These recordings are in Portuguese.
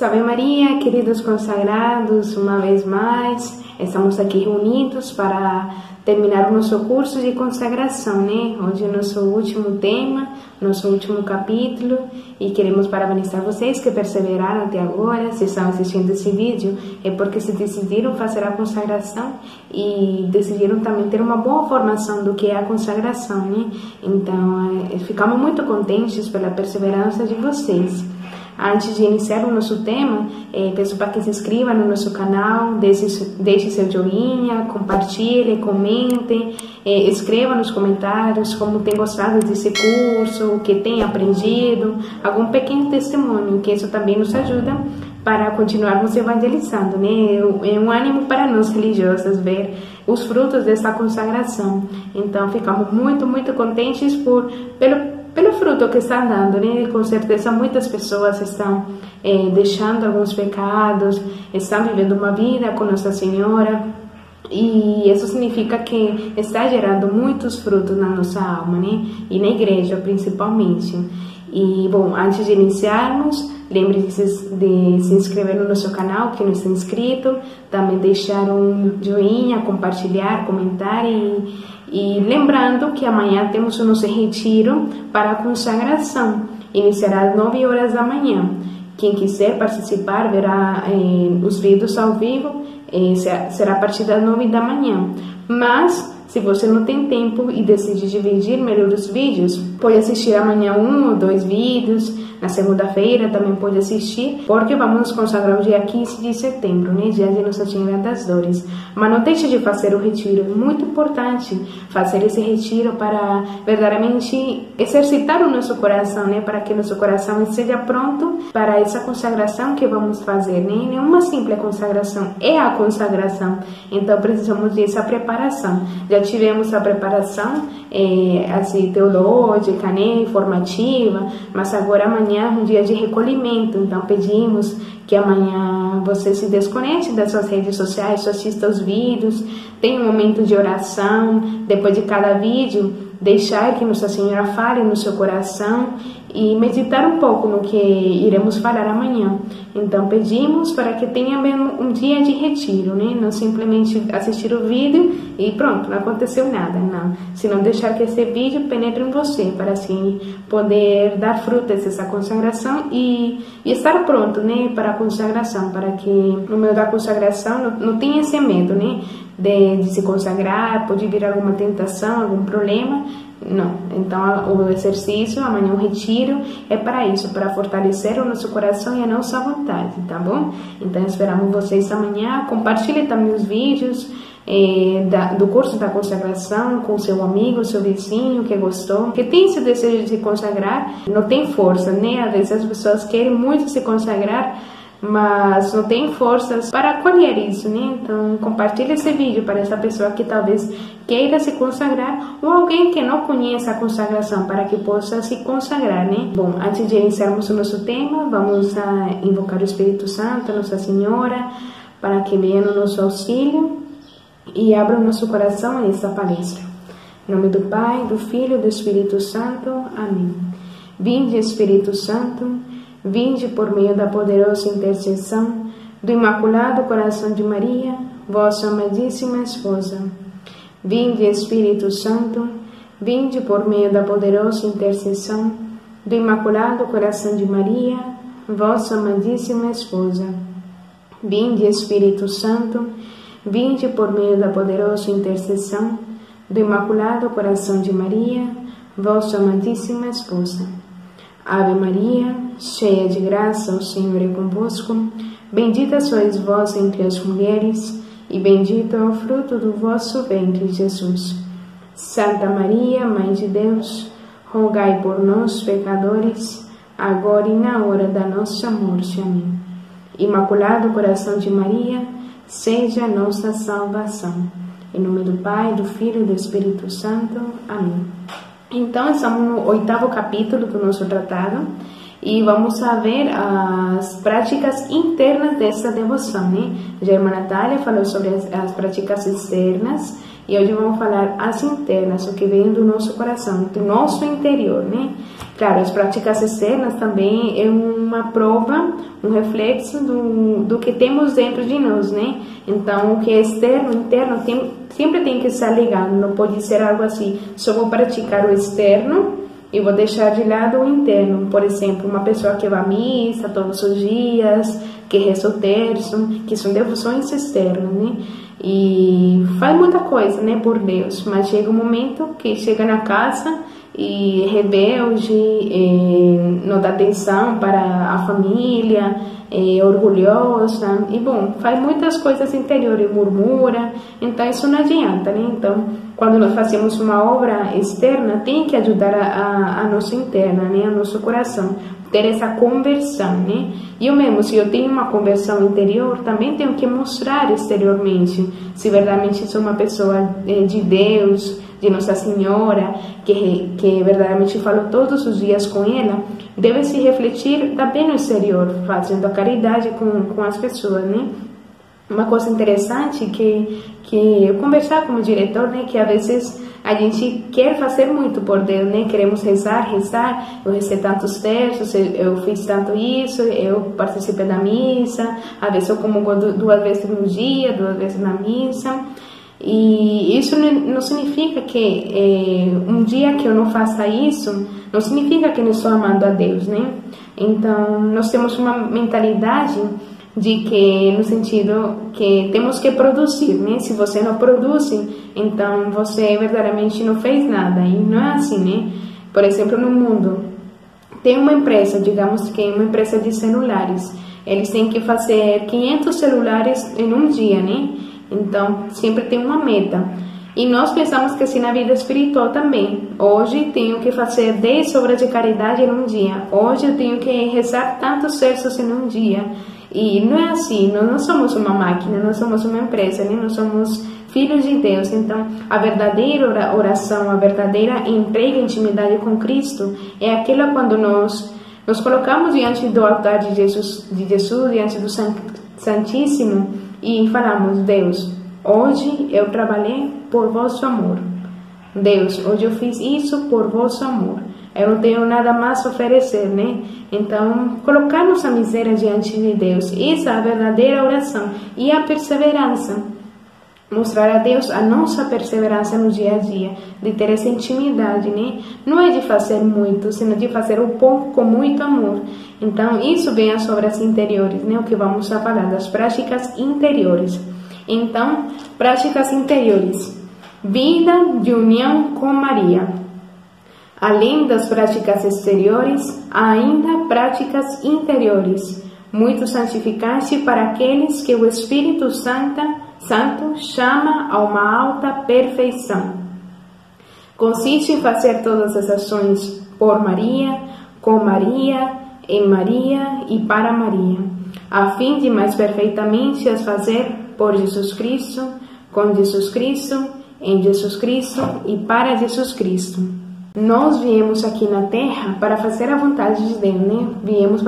Salve Maria, queridos consagrados, uma vez mais, estamos aqui reunidos para terminar o nosso curso de consagração, né? Hoje é o nosso último tema, nosso último capítulo, e queremos parabenizar vocês que perseveraram até agora. Se estão assistindo esse vídeo, é porque se decidiram fazer a consagração e decidiram também ter uma boa formação do que é a consagração, né? Então, ficamos muito contentes pela perseverança de vocês. Antes de iniciar o nosso tema, peço para que se inscreva no nosso canal, deixe seu joinha, compartilhe, comente, escreva nos comentários como tem gostado desse curso, o que tem aprendido, algum pequeno testemunho, que isso também nos ajuda para continuarmos evangelizando, né? É um ânimo para nós religiosas ver os frutos dessa consagração. Então, ficamos muito contentes pelo fruto que está dando, né? Com certeza muitas pessoas estão deixando alguns pecados, estão vivendo uma vida com Nossa Senhora, e isso significa que está gerando muitos frutos na nossa alma, né? E na igreja principalmente. E bom, antes de iniciarmos, lembre de se inscrever no nosso canal, quem não está inscrito, também deixar um joinha, compartilhar, comentar e lembrando que amanhã temos o nosso retiro para a consagração, iniciará às 9 horas da manhã. Quem quiser participar verá os vídeos ao vivo, será a partir das 9 da manhã. Mas, se você não tem tempo e decide dividir melhor os vídeos, pode assistir amanhã um ou dois vídeos, na segunda-feira também pode assistir, porque vamos nos consagrar o dia 15 de setembro, né? Dia de Nossa Senhora das Dores. Mas não deixe de fazer o retiro, é muito importante fazer esse retiro para verdadeiramente exercitar o nosso coração, né? Para que nosso coração esteja pronto para essa consagração que vamos fazer, né? Não é uma simples consagração, é a consagração, então precisamos dessa preparação. Já tivemos a preparação assim, teológica, né, formativa, mas agora amanhã é um dia de recolhimento, então pedimos que amanhã você se desconecte das suas redes sociais, assista os vídeos, tenha um momento de oração, depois de cada vídeo, deixar que Nossa Senhora fale no seu coração e meditar um pouco no que iremos falar amanhã. Então pedimos para que tenha um dia de retiro, né? Não simplesmente assistir o vídeo e pronto, não aconteceu nada, não. Se não deixar que esse vídeo penetre em você, para assim poder dar frutas dessa consagração e estar pronto, né, para a consagração, para que no meio da consagração não tenha esse medo, né? De se consagrar, pode vir alguma tentação, algum problema, não. Então, o exercício, amanhã o retiro, é para isso, para fortalecer o nosso coração e a nossa vontade, tá bom? Então, esperamos vocês amanhã, compartilhe também os vídeos do curso da consagração com seu amigo, seu vizinho que gostou, que tem esse desejo de se consagrar, não tem força, né? Às vezes as pessoas querem muito se consagrar, mas não tem forças para acolher isso, né? Então compartilhe esse vídeo para essa pessoa que talvez queira se consagrar ou alguém que não conheça a consagração, para que possa se consagrar, né? Bom, antes de iniciarmos o nosso tema, vamos invocar o Espírito Santo, Nossa Senhora, para que venha no nosso auxílio e abra o nosso coração a essa palestra. Em nome do Pai, do Filho e do Espírito Santo. Amém. Vinde, Espírito Santo, vinde por meio da poderosa intercessão do Imaculado Coração de Maria, vossa amadíssima esposa. Vinde, Espírito Santo, vinde por meio da poderosa intercessão do Imaculado Coração de Maria, vossa amadíssima esposa. Vinde, Espírito Santo, vinde por meio da poderosa intercessão do Imaculado Coração de Maria, vossa amadíssima esposa. Ave Maria, cheia de graça, o Senhor é convosco. Bendita sois vós entre as mulheres, e bendito é o fruto do vosso ventre, Jesus. Santa Maria, Mãe de Deus, rogai por nós, pecadores, agora e na hora da nossa morte. Amém. Imaculado Coração de Maria, seja a nossa salvação. Em nome do Pai, do Filho e do Espírito Santo. Amém. Então, estamos no oitavo capítulo do nosso tratado e vamos ver as práticas internas dessa devoção, né? Germana Natália falou sobre as práticas externas e hoje vamos falar as internas, o que vem do nosso coração, do nosso interior, né? Claro, as práticas externas também é uma prova, um reflexo do que temos dentro de nós, né? Então, o que é externo, interno, sempre tem que estar ligado. Não pode ser algo assim, só vou praticar o externo e vou deixar de lado o interno. Por exemplo, uma pessoa que vai à missa todos os dias, que reza o terço, que são devoções externas, né? E faz muita coisa, né, por Deus, mas chega um momento que chega na casa e rebelde, não dá atenção para a família, é orgulhosa e, bom, faz muitas coisas interiores, murmura, então isso não adianta, né? Então, quando nós fazemos uma obra externa, tem que ajudar a nossa interna, né? A nosso coração, ter essa conversão, né? E eu mesmo, se eu tenho uma conversão interior, também tenho que mostrar exteriormente, se verdadeiramente sou uma pessoa de Deus, de Nossa Senhora, que verdadeiramente falo todos os dias com ela, deve se refletir também no exterior, fazendo a caridade com as pessoas, né? Uma coisa interessante que eu conversava com o diretor, né, que às vezes a gente quer fazer muito por Deus, né? Queremos rezar, eu rezei tantos terços, eu fiz tanto isso, eu participei da missa, às vezes eu comungo duas vezes no dia, duas vezes na missa. E isso não significa que um dia que eu não faça isso, não significa que eu não estou amando a Deus, né? Então, nós temos uma mentalidade de que, no sentido que temos que produzir, né? Se você não produz, então você verdadeiramente não fez nada, e não é assim, né? Por exemplo, no mundo, tem uma empresa, digamos que é uma empresa de celulares, eles têm que fazer 500 celulares em um dia, né? Então, sempre tem uma meta. E nós pensamos que assim na vida espiritual também. Hoje tenho que fazer 10 obras de caridade em um dia. Hoje eu tenho que rezar tantos terços em um dia. E não é assim, nós não somos uma máquina, nós somos uma empresa, né? Nós somos filhos de Deus. Então, a verdadeira oração, a verdadeira entrega e intimidade com Cristo é aquela quando nos colocamos diante do altar de Jesus, diante do Santíssimo, e falamos: Deus, hoje eu trabalhei por vosso amor. Deus, hoje eu fiz isso por vosso amor. Eu não tenho nada mais a oferecer, né? Então, colocamos a miséria diante de Deus. Essa é a verdadeira oração e a perseverança. Mostrar a Deus a nossa perseverança no dia a dia, de ter essa intimidade, né? Não é de fazer muito, senão de fazer o pouco com muito amor. Então, isso vem às obras interiores, né? O que vamos a falar, das práticas interiores. Então, práticas interiores. Vida de união com Maria. Além das práticas exteriores, há ainda práticas interiores. Muito santificaste para aqueles que o Espírito Santo chama a uma alta perfeição. Consiste em fazer todas as ações por Maria, com Maria, em Maria e para Maria, a fim de mais perfeitamente as fazer por Jesus Cristo, com Jesus Cristo, em Jesus Cristo e para Jesus Cristo. Nós viemos aqui na Terra para fazer a vontade de Deus, né? Viemos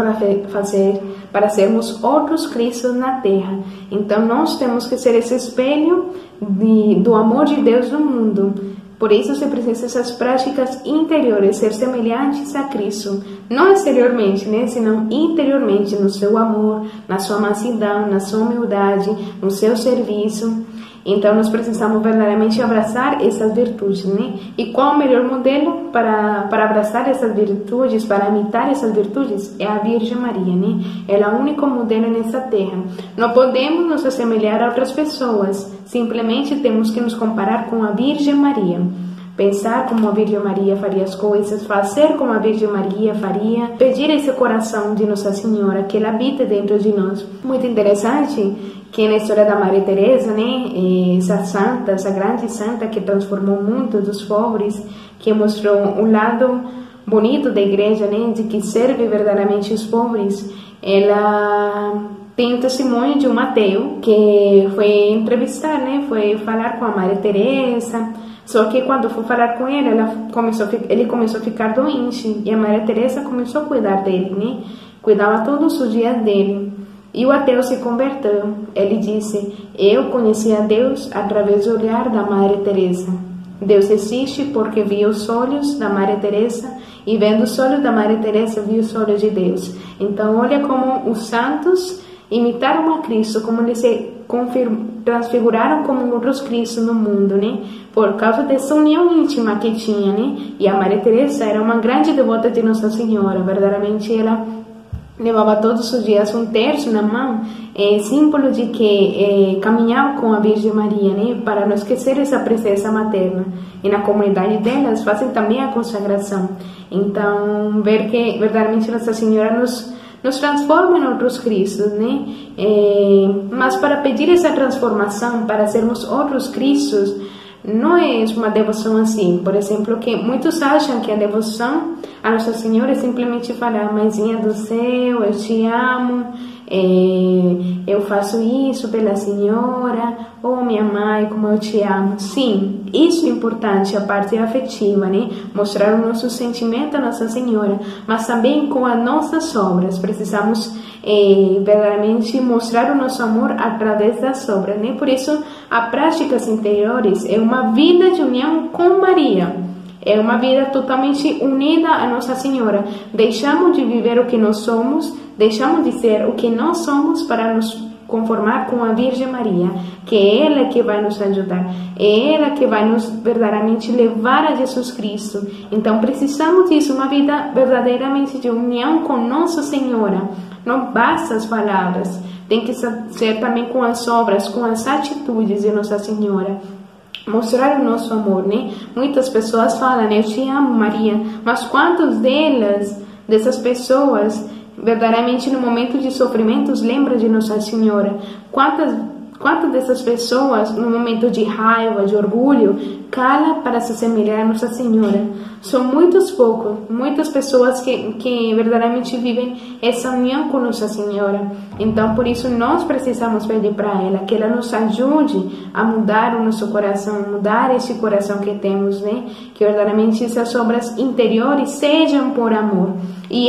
para sermos outros Cristos na Terra. Então, nós temos que ser esse espelho do amor de Deus no mundo. Por isso, se precisa essas práticas interiores, ser semelhantes a Cristo. Não exteriormente, né? Senão interiormente, no seu amor, na sua mansidão, na sua humildade, no seu serviço. Então, nós precisamos verdadeiramente abraçar essas virtudes, né? E qual o melhor modelo para abraçar essas virtudes, para imitar essas virtudes? É a Virgem Maria, né? Ela é o único modelo nessa terra. Não podemos nos assemelhar a outras pessoas, simplesmente temos que nos comparar com a Virgem Maria. Pensar como a Virgem Maria faria as coisas, fazer como a Virgem Maria faria, pedir esse coração de Nossa Senhora, que ela habita dentro de nós. Muito interessante que na história da Maria Teresa, né, essa grande santa que transformou o mundo dos pobres, que mostrou um lado bonito da igreja, né, de que serve verdadeiramente os pobres, ela tem o testemunho de um ateu que foi entrevistar, né, foi falar com a Maria Teresa. Só que quando foi falar com ele, ele começou a ficar doente, e a Maria Teresa começou a cuidar dele, né? Cuidava todos os dias dele. E o ateu se converteu. Ele disse: eu conheci a Deus através do olhar da Maria Teresa. Deus existe porque vi os olhos da Maria Teresa e vendo os olhos da Maria Teresa, viu os olhos de Deus. Então olha como os santos imitaram a Cristo, como eles se transfiguraram como outros Cristo no mundo, né? Por causa dessa união íntima que tinha, né? E a Maria Teresa era uma grande devota de Nossa Senhora, verdadeiramente ela levava todos os dias um terço na mão, símbolo de que caminhava com a Virgem Maria, né, para não esquecer essa presença materna. E na comunidade delas fazem também a consagração. Então, ver que verdadeiramente Nossa Senhora nos transforma em outros Cristos, né? Mas para pedir essa transformação, para sermos outros Cristos, não é uma devoção assim, por exemplo, que muitos acham que a devoção a Nossa Senhora é simplesmente falar: mãezinha do céu, eu te amo, eu faço isso pela Senhora, oh minha mãe, como eu te amo. Sim, isso é importante, a parte afetiva, né? Mostrar o nosso sentimento a Nossa Senhora, mas também com as nossas obras, precisamos verdadeiramente mostrar o nosso amor através das obras, né? Por isso, as práticas interiores é uma vida de união com Maria, é uma vida totalmente unida a Nossa Senhora. Deixamos de viver o que nós somos, deixamos de ser o que nós somos para nos conformar com a Virgem Maria, que é ela que vai nos ajudar, é ela que vai nos verdadeiramente levar a Jesus Cristo. Então precisamos disso, uma vida verdadeiramente de união com Nossa Senhora. Não basta as palavras, tem que ser também com as obras, com as atitudes de Nossa Senhora. Mostrar o nosso amor, né? Muitas pessoas falam: eu te amo, Maria, mas quantas dessas pessoas, verdadeiramente no momento de sofrimentos, lembram de Nossa Senhora? Quantas dessas pessoas, no momento de raiva, de orgulho, cala para se semelhar a Nossa Senhora? São muitas pessoas que verdadeiramente vivem essa união com Nossa Senhora. Então, por isso, nós precisamos pedir para ela, que ela nos ajude a mudar o nosso coração, mudar esse coração que temos, né? Que verdadeiramente essas obras interiores sejam por amor. E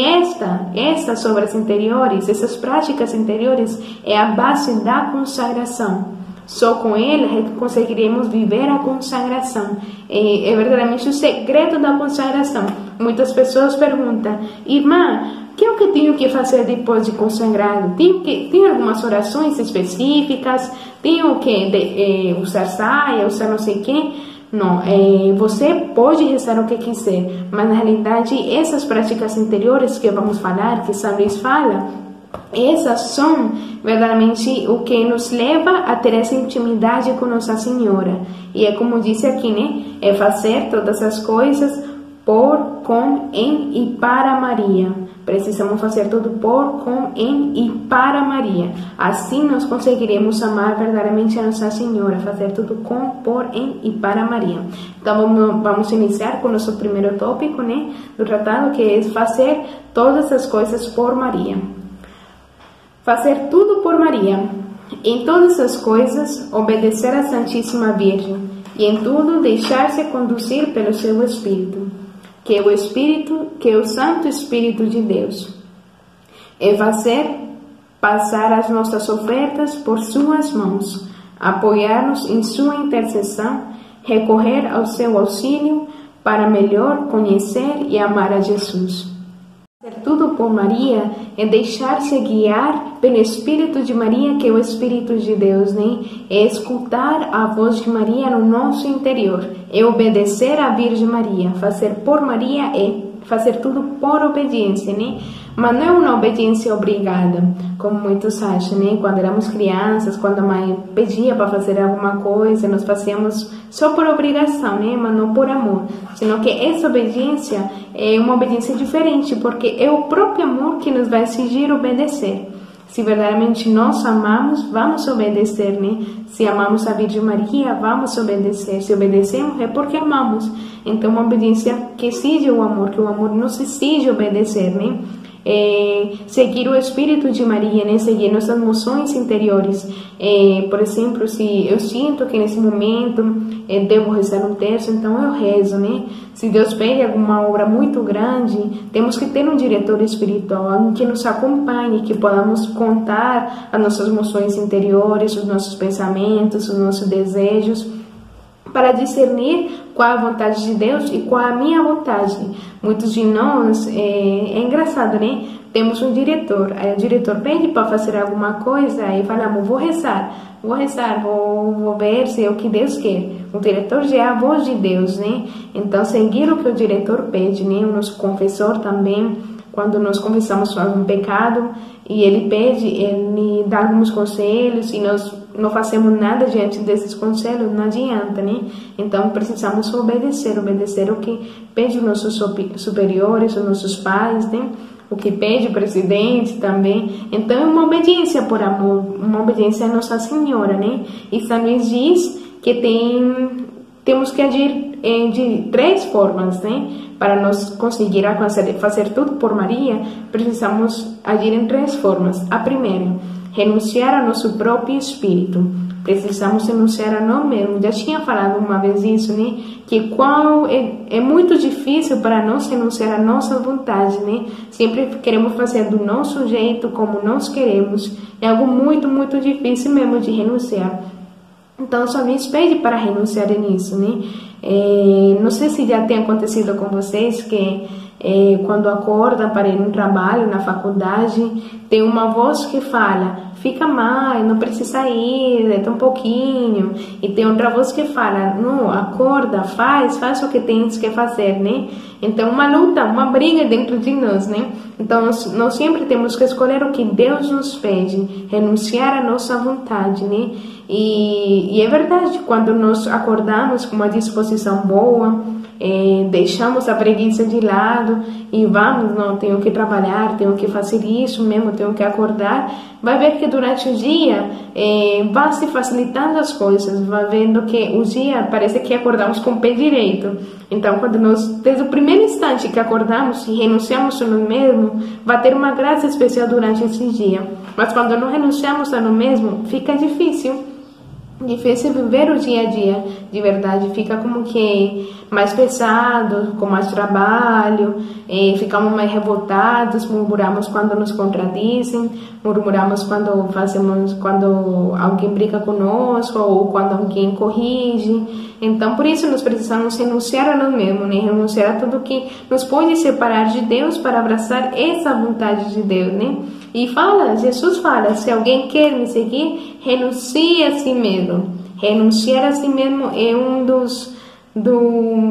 essas obras interiores, essas práticas interiores, é a base da consagração. Só com ele conseguiremos viver a consagração. É verdadeiramente o segredo da consagração. Muitas pessoas perguntam: irmã, o que é o que tenho que fazer depois de consagrado? Tem algumas orações específicas? Tenho que usar saia, usar não sei o que? Não, você pode rezar o que quiser, mas na realidade essas práticas interiores que vamos falar, que São Luís fala, essas são verdadeiramente o que nos leva a ter essa intimidade com Nossa Senhora. E é como disse aqui, né? É fazer todas as coisas por, com, em e para Maria. Precisamos fazer tudo por, com, em e para Maria. Assim nós conseguiremos amar verdadeiramente a Nossa Senhora, fazer tudo com, por, em e para Maria. Então vamos iniciar com o nosso primeiro tópico, né, do tratado, que é fazer todas as coisas por Maria. Fazer tudo por Maria, em todas as coisas obedecer à Santíssima Virgem e em tudo deixar-se conduzir pelo seu Espírito. Que é o Santo Espírito de Deus, é fazer passar as nossas ofertas por suas mãos, apoiar-nos em sua intercessão, recorrer ao seu auxílio para melhor conhecer e amar a Jesus. Fazer tudo por Maria é deixar-se guiar pelo Espírito de Maria, que é o Espírito de Deus, né? É escutar a voz de Maria no nosso interior, é obedecer à Virgem Maria. Fazer por Maria é fazer tudo por obediência, né? Mas não é uma obediência obrigada, como muitos acham, né? Quando éramos crianças, quando a mãe pedia para fazer alguma coisa, nós fazíamos só por obrigação, né? Mas não por amor, senão que essa obediência é uma obediência diferente, porque é o próprio amor que nos vai exigir obedecer. Se verdadeiramente nós amamos, vamos obedecer, né? Se amamos a Virgem Maria, vamos obedecer. Se obedecemos, é porque amamos. Então, uma obediência que exige o amor, que o amor nos exige obedecer, né? Seguir o Espírito de Maria, né? Seguir nossas emoções interiores. Por exemplo, se eu sinto que nesse momento devo rezar um terço, então eu rezo, né? Se Deus pede alguma obra muito grande, temos que ter um diretor espiritual que nos acompanhe, que podamos contar as nossas emoções interiores, os nossos pensamentos, os nossos desejos. para discernir qual a vontade de Deus e qual a minha vontade. Muitos de nós, é engraçado, né? Temos um diretor, aí o diretor pede para fazer alguma coisa, aí falamos, vou ver se é o que Deus quer. O diretor já é a voz de Deus, né? Então, seguir o que o diretor pede, né? O nosso confessor também, quando nós confessamos algum pecado, e ele pede, ele dá alguns conselhos, e nós não fazemos nada diante desses conselhos, não adianta, né? Então, precisamos obedecer o que pede os nossos superiores, os nossos pais, né? O que pede o presidente também. Então, é uma obediência por amor, uma obediência a Nossa Senhora, né? E São Luís diz que temos que agir de três formas, né? Para nós conseguir fazer tudo por Maria, precisamos agir em três formas. A primeira, renunciar ao nosso próprio espírito. Precisamos renunciar a nós mesmos. Já tinha falado uma vez isso, né? Que é muito difícil para nós renunciar à nossa vontade, né? Sempre queremos fazer do nosso jeito, como nós queremos. É algo muito, muito difícil mesmo de renunciar. Então, São Luís pede para renunciar nisso, né? Não sei se já tem acontecido com vocês que quando acorda para ir no trabalho, na faculdade, tem uma voz que fala, fica mais, não precisa ir, é tão pouquinho. E tem outra voz que fala, não, acorda, faz o que tens que fazer, né? Então, uma luta, uma briga dentro de nós, né? Então, nós sempre temos que escolher o que Deus nos pede, renunciar à nossa vontade, né? E é verdade, quando nós acordamos com uma disposição boa, deixamos a preguiça de lado e vamos, não, tenho que trabalhar, tenho que fazer isso mesmo, tenho que acordar, vai ver que durante o dia vai se facilitando as coisas, vai vendo que o dia parece que acordamos com o pé direito. Então, quando nós, desde o primeiro instante que acordamos e renunciamos a nós mesmos, vai ter uma graça especial durante esse dia. Mas quando não renunciamos a nós mesmos, fica difícil viver o dia a dia, de verdade, fica como que mais pesado, com mais trabalho, ficamos mais revoltados, murmuramos quando nos contradizem, murmuramos quando alguém briga conosco ou quando alguém corrige. Então, por isso, nós precisamos renunciar a nós mesmos, né? Renunciar a tudo que nos pode separar de Deus para abraçar essa vontade de Deus, né? E Jesus fala, se alguém quer me seguir, renuncie a si mesmo. Renunciar a si mesmo é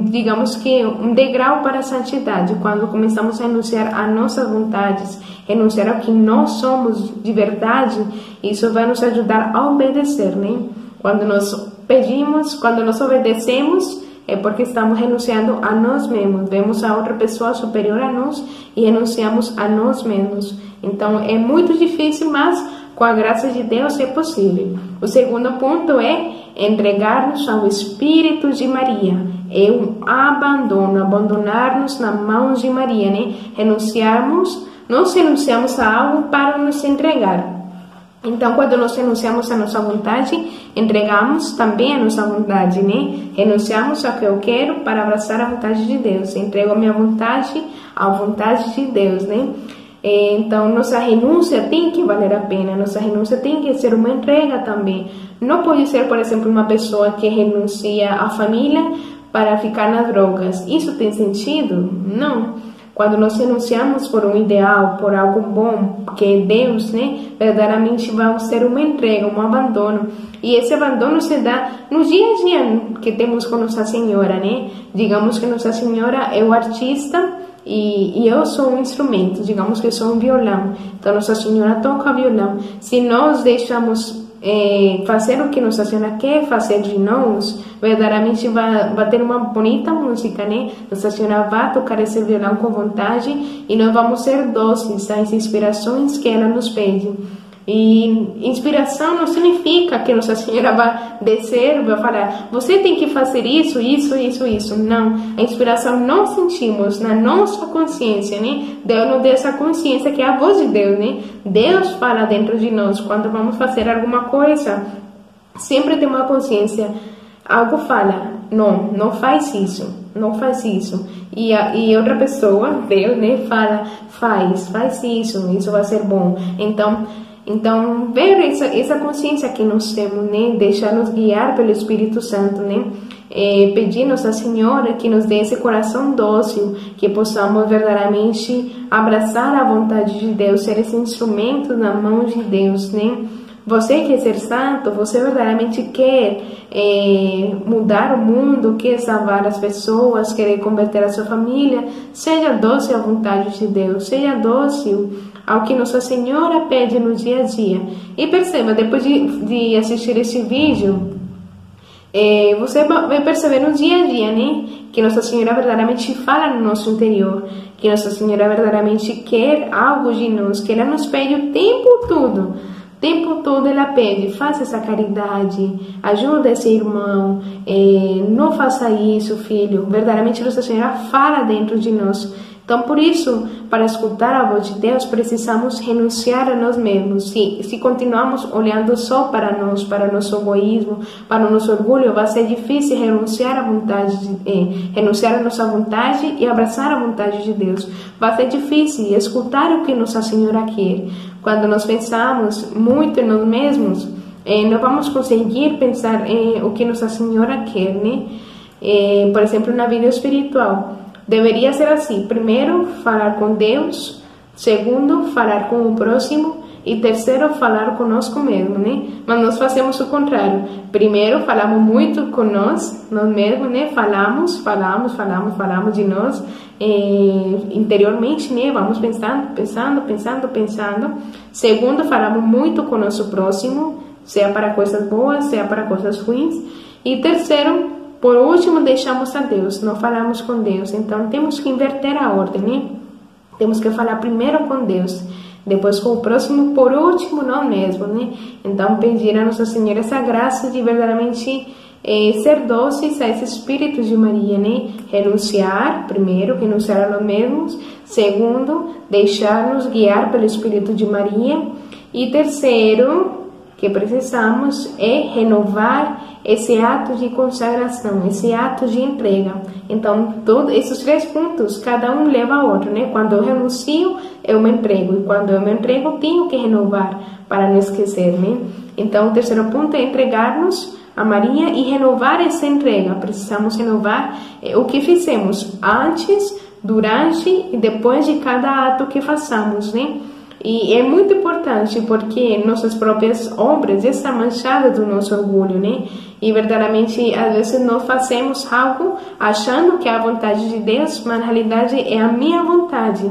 digamos que um degrau para a santidade. Quando começamos a renunciar a nossas vontades, renunciar ao que nós somos de verdade, isso vai nos ajudar a obedecer, né? Quando nós pedimos, quando nós obedecemos, é porque estamos renunciando a nós mesmos. Vemos a outra pessoa superior a nós e renunciamos a nós mesmos. Então, é muito difícil, mas com a graça de Deus é possível. O segundo ponto é entregar-nos ao Espírito de Maria. É um abandono, abandonar-nos nas mãos de Maria, né? Nós renunciamos a algo para nos entregar. Então, quando nós renunciamos à nossa vontade, entregamos também a nossa vontade, né? Renunciamos ao que eu quero para abraçar a vontade de Deus. Entrego a minha vontade à vontade de Deus, né? Então, nossa renúncia tem que valer a pena, nossa renúncia tem que ser uma entrega também. Não pode ser, por exemplo, uma pessoa que renuncia à família para ficar nas drogas. Isso tem sentido? Não. Quando nós renunciamos por um ideal, por algo bom, que é Deus, né? Verdadeiramente vai ser uma entrega, um abandono. E esse abandono se dá no dia a dia que temos com Nossa Senhora, né? Digamos que Nossa Senhora é o artista, e eu sou um instrumento, digamos que eu sou um violão. Então, Nossa Senhora toca violão. Se nós deixamos fazer o que Nossa Senhora quer fazer de nós, verdadeiramente vai ter uma bonita música, né? Nossa Senhora vai tocar esse violão com vontade e nós vamos ser doces às inspirações que ela nos pede. E inspiração não significa que Nossa Senhora vai descer, vai falar, você tem que fazer isso, isso, isso, isso. Não, a inspiração nós sentimos na nossa consciência, né? Deus nos deu essa consciência que é a voz de Deus, né? Deus fala dentro de nós. Quando vamos fazer alguma coisa, sempre tem uma consciência, algo fala, não faz isso, não faz isso. E outra pessoa, Deus, né, fala, faz isso vai ser bom. Então, ver essa consciência que nós temos, né? Deixar-nos guiar pelo Espírito Santo, né? pedir a Nossa Senhora que nos dê esse coração dócil, que possamos verdadeiramente abraçar a vontade de Deus, ser esse instrumento na mão de Deus, né? Você quer ser santo, você verdadeiramente quer mudar o mundo, quer salvar as pessoas, quer converter a sua família. Seja dócil à vontade de Deus, seja dócil ao que Nossa Senhora pede no dia a dia. E perceba, depois de assistir esse vídeo, você vai perceber no dia a dia, né? Que Nossa Senhora verdadeiramente fala no nosso interior, que Nossa Senhora verdadeiramente quer algo de nós, que ela nos pede o tempo todo. O tempo todo ela pede, faça essa caridade, ajuda esse irmão, não faça isso, filho. Verdadeiramente Nossa Senhora fala dentro de nós. Então, por isso, para escutar a voz de Deus, precisamos renunciar a nós mesmos. Se continuamos olhando só para nós, para o nosso egoísmo, para o nosso orgulho, vai ser difícil renunciar à vontade, renunciar à nossa vontade e abraçar a vontade de Deus. Vai ser difícil escutar o que Nossa Senhora quer. Quando nós pensamos muito em nós mesmos, não vamos conseguir pensar em o que Nossa Senhora quer, né? Por exemplo, na vida espiritual. Deveria ser assim: primeiro, falar com Deus; segundo, falar com o próximo; e terceiro, falar conosco mesmo, né? Mas nós fazemos o contrário. Primeiro, falamos muito com nós mesmos, né? Falamos de nós interiormente, né? Vamos pensando. Segundo, falamos muito com o nosso próximo, seja para coisas boas, seja para coisas ruins. E terceiro, por último, deixamos a Deus, não falamos com Deus. Então, temos que inverter a ordem, né? Temos que falar primeiro com Deus, depois com o próximo, por último, nós mesmos, né? Então, pedir a Nossa Senhora essa graça de verdadeiramente ser doces a esse espírito de Maria, né? Renunciar, primeiro, renunciar a nós mesmos. Segundo, deixar-nos guiar pelo espírito de Maria. E terceiro, que precisamos é renovar esse ato de consagração, esse ato de entrega. Então, todos esses três pontos, cada um leva ao outro, né? Quando eu renuncio, eu me entrego. E quando eu me entrego, tenho que renovar para não esquecer, né? Então, o terceiro ponto é entregar-nos a Maria e renovar essa entrega. Precisamos renovar o que fizemos antes, durante e depois de cada ato que façamos, né? E é muito importante, porque nossas próprias obras estão manchadas do nosso orgulho, né? E verdadeiramente, às vezes, nós fazemos algo achando que é a vontade de Deus, mas na realidade é a minha vontade.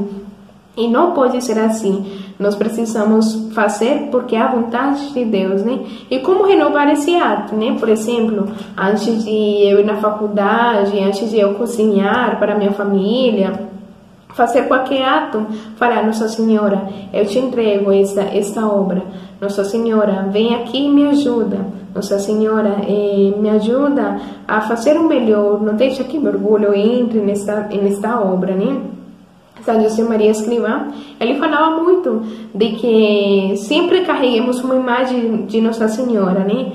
E não pode ser assim. Nós precisamos fazer porque é a vontade de Deus, né? E como renovar esse ato, né? Por exemplo, antes de eu ir na faculdade, antes de eu cozinhar para minha família, fazer qualquer ato, falar: Nossa Senhora, eu te entrego esta obra. Nossa Senhora, vem aqui e me ajuda. Nossa Senhora, me ajuda a fazer o melhor. Não deixa que meu orgulho entre nesta obra, né? São José Maria Escrivá, ele falava muito de que sempre carreguemos uma imagem de Nossa Senhora, né?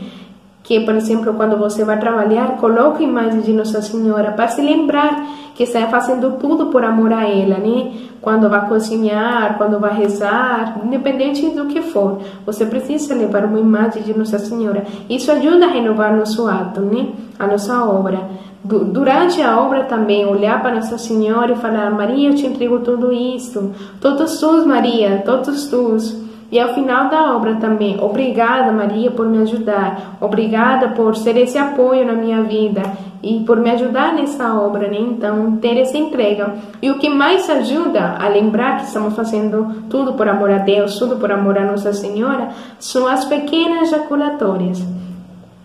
Que, por exemplo, quando você vai trabalhar, coloque a imagem de Nossa Senhora para se lembrar que está fazendo tudo por amor a ela, né? Quando vai cozinhar, quando vai rezar, independente do que for, você precisa levar uma imagem de Nossa Senhora. Isso ajuda a renovar nosso ato, né? A nossa obra. Durante a obra também, olhar para Nossa Senhora e falar: Maria, eu te entrego tudo isso. Totus tuus, Maria, totus tuus. E ao final da obra também: obrigada, Maria, por me ajudar, obrigada por ser esse apoio na minha vida e por me ajudar nessa obra, né? Então, ter essa entrega. E o que mais ajuda a lembrar que estamos fazendo tudo por amor a Deus, tudo por amor a Nossa Senhora, são as pequenas jaculatórias.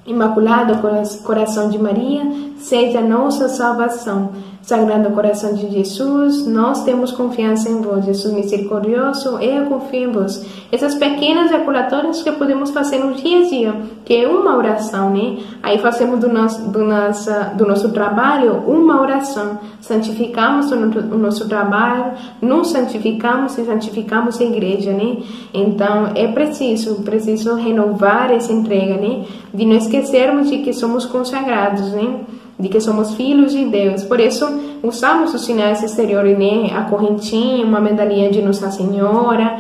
Imaculado Coração de Maria, seja a nossa salvação. Sagrado Coração de Jesus, nós temos confiança em vós. Jesus misericordioso, eu confio em vós. Essas pequenas jaculatórias que podemos fazer no dia a dia, que é uma oração, né? Aí fazemos do nosso trabalho uma oração. Santificamos o nosso trabalho, nos santificamos e santificamos a igreja, né? Então, é preciso renovar essa entrega, né? De não esquecermos de que somos consagrados, né? De que somos filhos de Deus. Por isso, usamos os sinais exteriores, né? A correntinha, uma medalhinha de Nossa Senhora,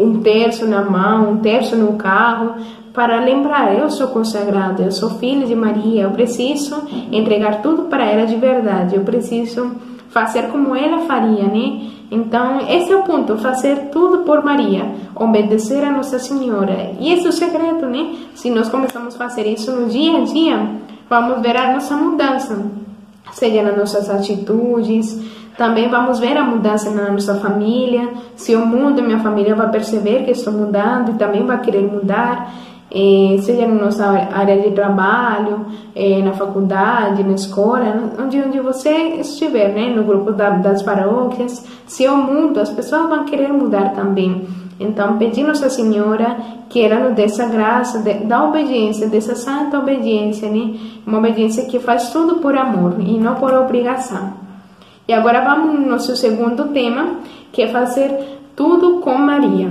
um terço na mão, um terço no carro, para lembrar, eu sou consagrado, eu sou filho de Maria, eu preciso entregar tudo para ela de verdade, eu preciso fazer como ela faria, né? Então, esse é o ponto, fazer tudo por Maria, obedecer a Nossa Senhora. E esse é o segredo, né? Se nós começamos a fazer isso no dia a dia, vamos ver a nossa mudança, seja nas nossas atitudes, também vamos ver a mudança na nossa família. Se eu mudo, minha família vai perceber que estou mudando e também vai querer mudar, seja na nossa área de trabalho, na faculdade, na escola, onde você estiver, né? No grupo das paróquias. Se eu mudo, as pessoas vão querer mudar também. Então, pedi Nossa Senhora que ela nos dê essa graça da obediência, dessa santa obediência, né? Uma obediência que faz tudo por amor e não por obrigação. E agora vamos no nosso segundo tema, que é fazer tudo com Maria.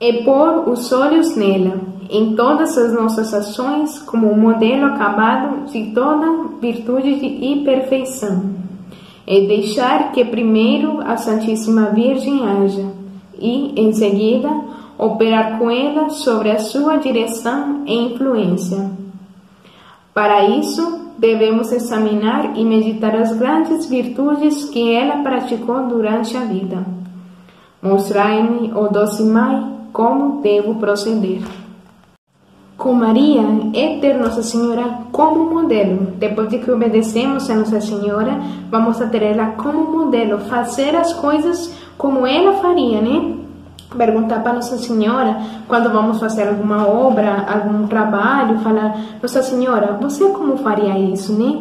É pôr os olhos nela, em todas as nossas ações, como um modelo acabado de toda virtude e perfeição. É deixar que primeiro a Santíssima Virgem haja, e, em seguida, operar com ela sobre a sua direção e influência. Para isso, devemos examinar e meditar as grandes virtudes que ela praticou durante a vida. Mostrai-me, ó doce Mãe, como devo proceder. Com Maria é ter Nossa Senhora como modelo. Depois de que obedecemos a Nossa Senhora, vamos a ter ela como modelo, fazer as coisas como ela faria, né? Perguntar para Nossa Senhora quando vamos fazer alguma obra, algum trabalho, falar: Nossa Senhora, você como faria isso, né?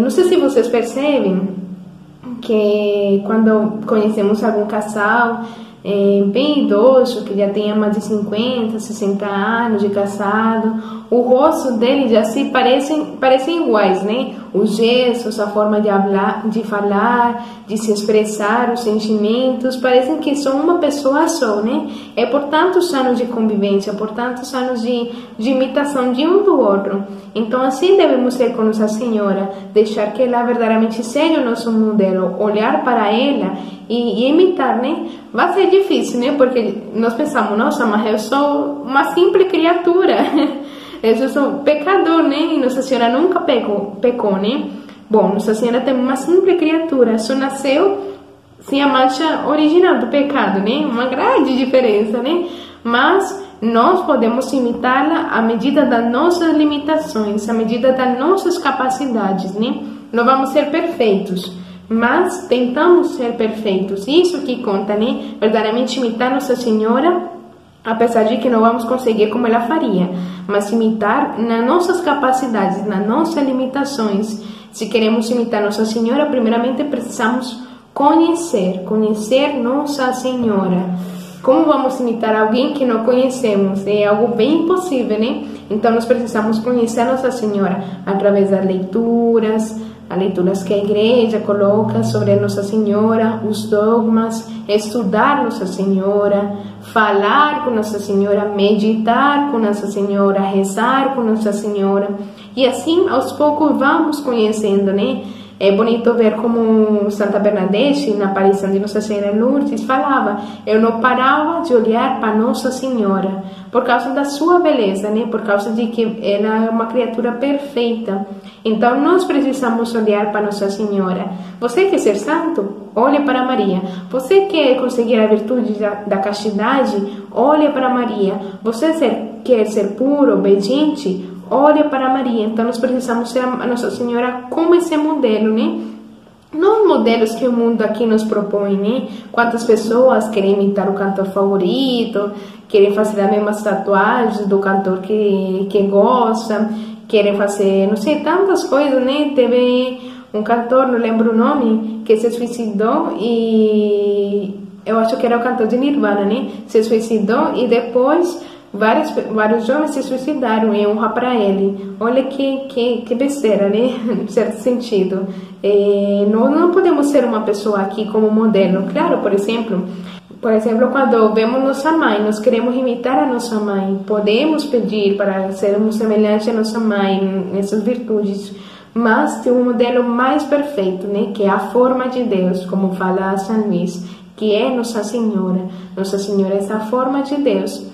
Não sei se vocês percebem que quando conhecemos algum casal bem idoso, que já tenha mais de 50, 60 anos de casado, o rosto dele já se parecem iguais, né? Os gestos, a forma de falar, de se expressar, os sentimentos, parecem que são uma pessoa só, né? É por tantos anos de convivência, por tantos anos de imitação de um do outro. Então, assim devemos ser com Nossa Senhora, deixar que ela verdadeiramente seja o nosso modelo, olhar para ela e imitar, né? Vai ser difícil, né? Porque nós pensamos: nossa, mas eu sou uma simples criatura. Eu sou pecador, né? E Nossa Senhora nunca pecou, né? Bom, Nossa Senhora tem uma simples criatura, só nasceu sem a mancha original do pecado, né? Uma grande diferença, né? Mas nós podemos imitá-la à medida das nossas limitações, à medida das nossas capacidades, né? Não vamos ser perfeitos, mas tentamos ser perfeitos. Isso que conta, né? Verdadeiramente imitar Nossa Senhora, apesar de que não vamos conseguir como ela faria, mas imitar nas nossas capacidades, nas nossas limitações. Se queremos imitar Nossa Senhora, primeiramente precisamos conhecer Nossa Senhora. Como vamos imitar alguém que não conhecemos? É algo bem impossível, né? Então, nós precisamos conhecer Nossa Senhora através das leituras que a igreja coloca sobre Nossa Senhora, os dogmas, estudar Nossa Senhora, falar com Nossa Senhora, meditar com Nossa Senhora, rezar com Nossa Senhora. E assim, aos poucos, vamos conhecendo, né? É bonito ver como Santa Bernadette, na aparição de Nossa Senhora em Lourdes, falava: eu não parava de olhar para Nossa Senhora, por causa da sua beleza, né? Por causa de que ela é uma criatura perfeita. Então, nós precisamos olhar para Nossa Senhora. Você quer ser santo? Olhe para Maria. Você quer conseguir a virtude da castidade? Olhe para Maria. Você quer ser puro, obediente? Olha para Maria. Então, nós precisamos ser a Nossa Senhora como esse modelo, né? Não modelos que o mundo aqui nos propõe, né? Quantas pessoas querem imitar o cantor favorito, querem fazer as mesmas tatuagens do cantor que gosta, querem fazer, não sei, tantas coisas, né? Teve um cantor, não lembro o nome, que se suicidou e... eu acho que era o cantor de Nirvana, né? Se suicidou e depois... Vários jovens se suicidaram em honra para ele. Olha que besteira, né? Em certo sentido. Nós não podemos ser uma pessoa aqui como modelo. Claro, por exemplo, quando vemos nossa mãe, nós queremos imitar a nossa mãe. Podemos pedir para sermos semelhantes à nossa mãe nessas virtudes. Mas tem um modelo mais perfeito, né? Que é a forma de Deus, como fala São Luís, que é Nossa Senhora. Nossa Senhora é essa forma de Deus.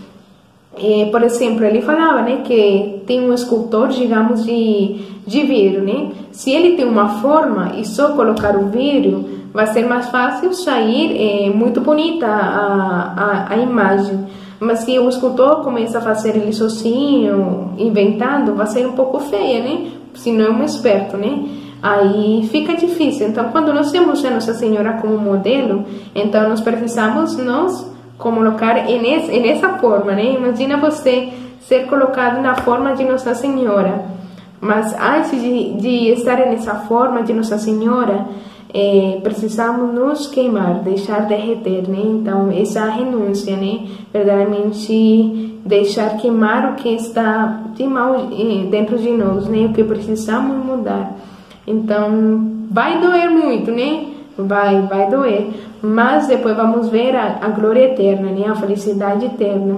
Por exemplo, ele falava, né, que tem um escultor, digamos, de vidro, né? Se ele tem uma forma e só colocar o vidro, vai ser mais fácil sair, muito bonita a imagem. Mas se o escultor começa a fazer ele sozinho, inventando, vai ser um pouco feia, né? Se não é um esperto, né? Aí fica difícil. Então, quando nós temos a Nossa Senhora como modelo, então nós precisamos nos colocar nessa forma, né? Imagina você ser colocado na forma de Nossa Senhora. Mas antes de estar nessa forma de Nossa Senhora, precisamos nos queimar, deixar derreter, né? Então, essa renúncia, né? Verdadeiramente deixar queimar o que está de mal dentro de nós, né? O que precisamos mudar. Então, vai doer muito, né? Vai doer, mas depois vamos ver a glória eterna, né? A felicidade eterna.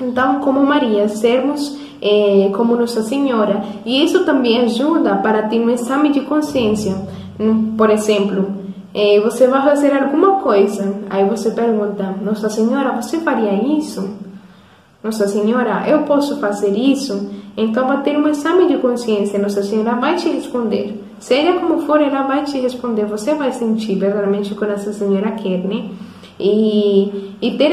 Então, como Maria, sermos como Nossa Senhora. E isso também ajuda para ter um exame de consciência. Por exemplo, você vai fazer alguma coisa, aí você pergunta: Nossa Senhora, você faria isso? Nossa Senhora, eu posso fazer isso? Então vai ter um exame de consciência. Nossa Senhora vai te responder, seja como for, ela vai te responder. Você vai sentir verdadeiramente o que Nossa Senhora quer, né? E ter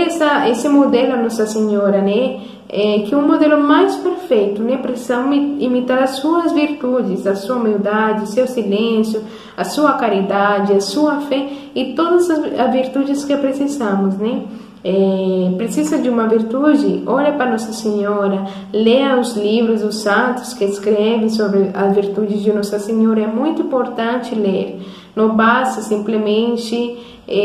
esse modelo Nossa Senhora, né? Que é um modelo mais perfeito, né? Precisamos imitar as suas virtudes, a sua humildade, seu silêncio, a sua caridade, a sua fé e todas as virtudes que precisamos, né? Precisa de uma virtude? Olha para Nossa Senhora, leia os livros dos santos que escrevem sobre as virtudes de Nossa Senhora. É muito importante ler. Não basta simplesmente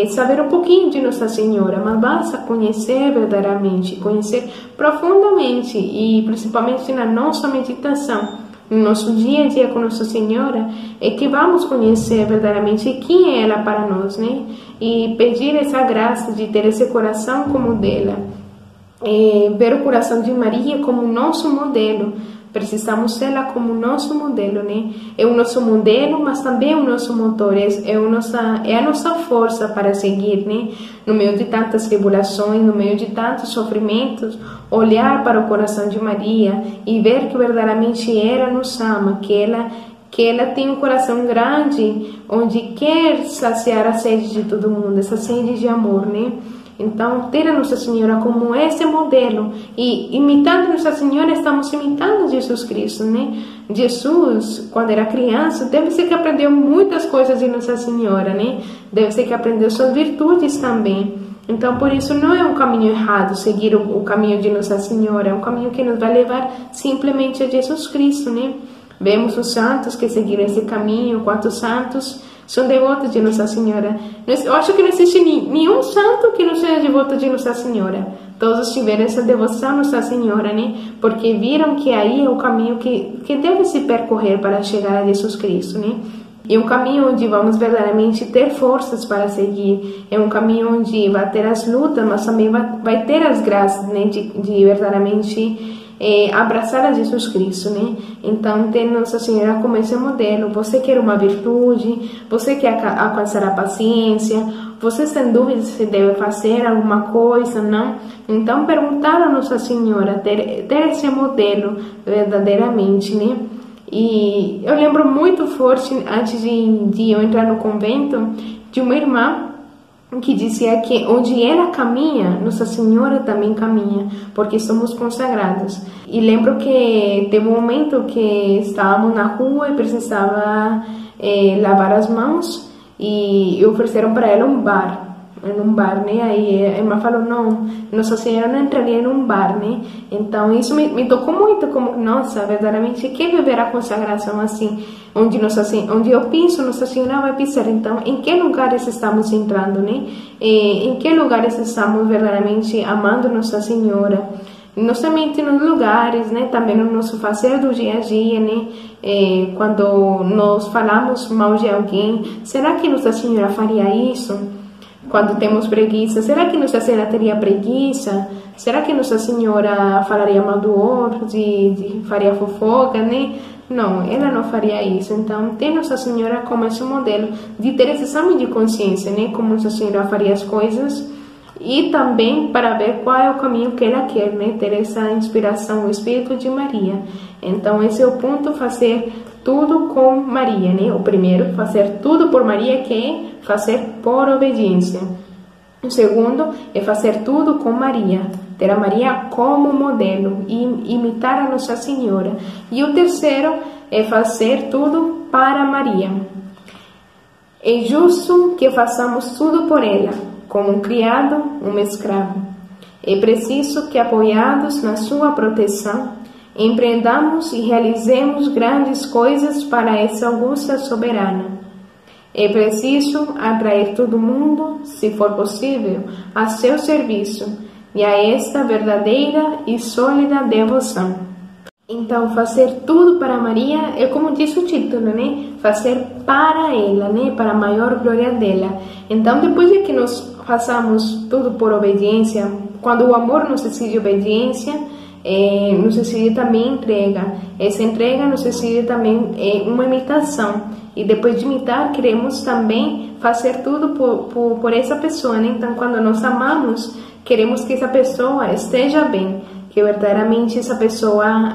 saber um pouquinho de Nossa Senhora, mas basta conhecer verdadeiramente, conhecer profundamente, e principalmente na nossa meditação, no nosso dia a dia com Nossa Senhora, é que vamos conhecer verdadeiramente quem é ela para nós, né? E pedir essa graça de ter esse coração como o dela, ver o coração de Maria como nosso modelo. Precisamos dela como nosso modelo, né? É o nosso modelo, mas também é o nosso motor, é a nossa força para seguir, né? No meio de tantas tribulações, no meio de tantos sofrimentos, olhar para o coração de Maria e ver que verdadeiramente ela nos ama, que ela tem um coração grande, onde quer saciar a sede de todo mundo, essa sede de amor, né? Então, ter a Nossa Senhora como esse modelo, e imitando Nossa Senhora, estamos imitando Jesus Cristo, né? Jesus, quando era criança, deve ser que aprendeu muitas coisas de Nossa Senhora, né? Deve ser que aprendeu suas virtudes também. Então, por isso, não é um caminho errado seguir o caminho de Nossa Senhora, é um caminho que nos vai levar simplesmente a Jesus Cristo, né? Vemos os santos que seguiram esse caminho, quantos santos são devotos de Nossa Senhora. Eu acho que não existe nenhum santo que não seja devoto de Nossa Senhora. Todos tiveram essa devoção a Nossa Senhora, né? Porque viram que aí é o caminho que deve se percorrer para chegar a Jesus Cristo, né? É um caminho onde vamos verdadeiramente ter forças para seguir. É um caminho onde vai ter as lutas, mas também vai ter as graças, né? De verdadeiramente abraçar a Jesus Cristo, né? Então, ter Nossa Senhora como esse modelo. Você quer uma virtude, você quer alcançar a paciência, você sem dúvida se deve fazer alguma coisa, não? Então, perguntar a Nossa Senhora, ter esse modelo verdadeiramente, né? E eu lembro muito forte, antes de eu entrar no convento, de uma irmã que dizia que onde ela caminha, Nossa Senhora também caminha, porque somos consagrados. E lembro que teve um momento que estávamos na rua e precisava lavar as mãos, e ofereceram para ela um bar, né? Aí a irmã falou: não, Nossa Senhora não entraria em um bar, né? Então isso me tocou muito, como, nossa, verdadeiramente quer viver a consagração assim, onde eu piso, Nossa Senhora vai pisar. Então, em que lugares estamos entrando, né? Em que lugares estamos verdadeiramente amando Nossa Senhora? Não somente nos lugares, né? Também no nosso fazer do dia a dia, né? Quando nós falamos mal de alguém, será que Nossa Senhora faria isso? Quando temos preguiça, será que Nossa Senhora teria preguiça? Será que Nossa Senhora falaria mal do outro, faria fofoca, né? Não, ela não faria isso. Então, ter Nossa Senhora como esse modelo, de ter esse exame de consciência, né? Como Nossa Senhora faria as coisas, e também para ver qual é o caminho que ela quer, né? Ter essa inspiração, o Espírito de Maria. Então esse é o ponto, fazer tudo com Maria, né? O primeiro, fazer tudo por Maria, que é fazer por obediência. O segundo é fazer tudo com Maria, ter a Maria como modelo e imitar a Nossa Senhora. E o terceiro é fazer tudo para Maria. É justo que façamos tudo por ela, como um criado, um escravo. É preciso que, apoiados na sua proteção, empreendamos e realizemos grandes coisas para essa augusta soberana. É preciso atrair todo mundo, se for possível, a seu serviço e a esta verdadeira e sólida devoção. Então, fazer tudo para Maria é como diz o título, né? Fazer para ela, né? Para a maior glória dela. Então, depois de que nós façamos tudo por obediência, quando o amor nos exige obediência, nos exige também entrega. Essa entrega nos exige também uma imitação. E depois de imitar, queremos também fazer tudo por essa pessoa, né? Então, quando nós amamos, queremos que essa pessoa esteja bem, que verdadeiramente essa pessoa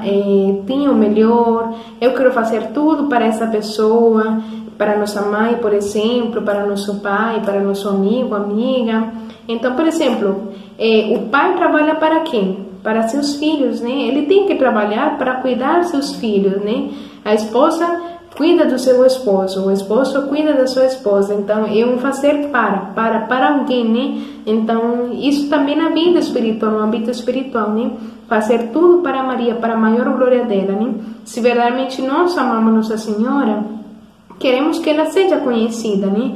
tenha o melhor. Eu quero fazer tudo para essa pessoa, para nossa mãe, por exemplo, para nosso pai, para nosso amigo, amiga. Então, por exemplo, o pai trabalha para quem? Para seus filhos, né? Ele tem que trabalhar para cuidar seus filhos, né? A esposa cuida do seu esposo, o esposo cuida da sua esposa. Então, é um fazer para alguém, né? Então, isso também na vida espiritual, no âmbito espiritual, né? Fazer tudo para Maria, para a maior glória dela, né? Se verdadeiramente nós amamos Nossa Senhora, queremos que ela seja conhecida, né?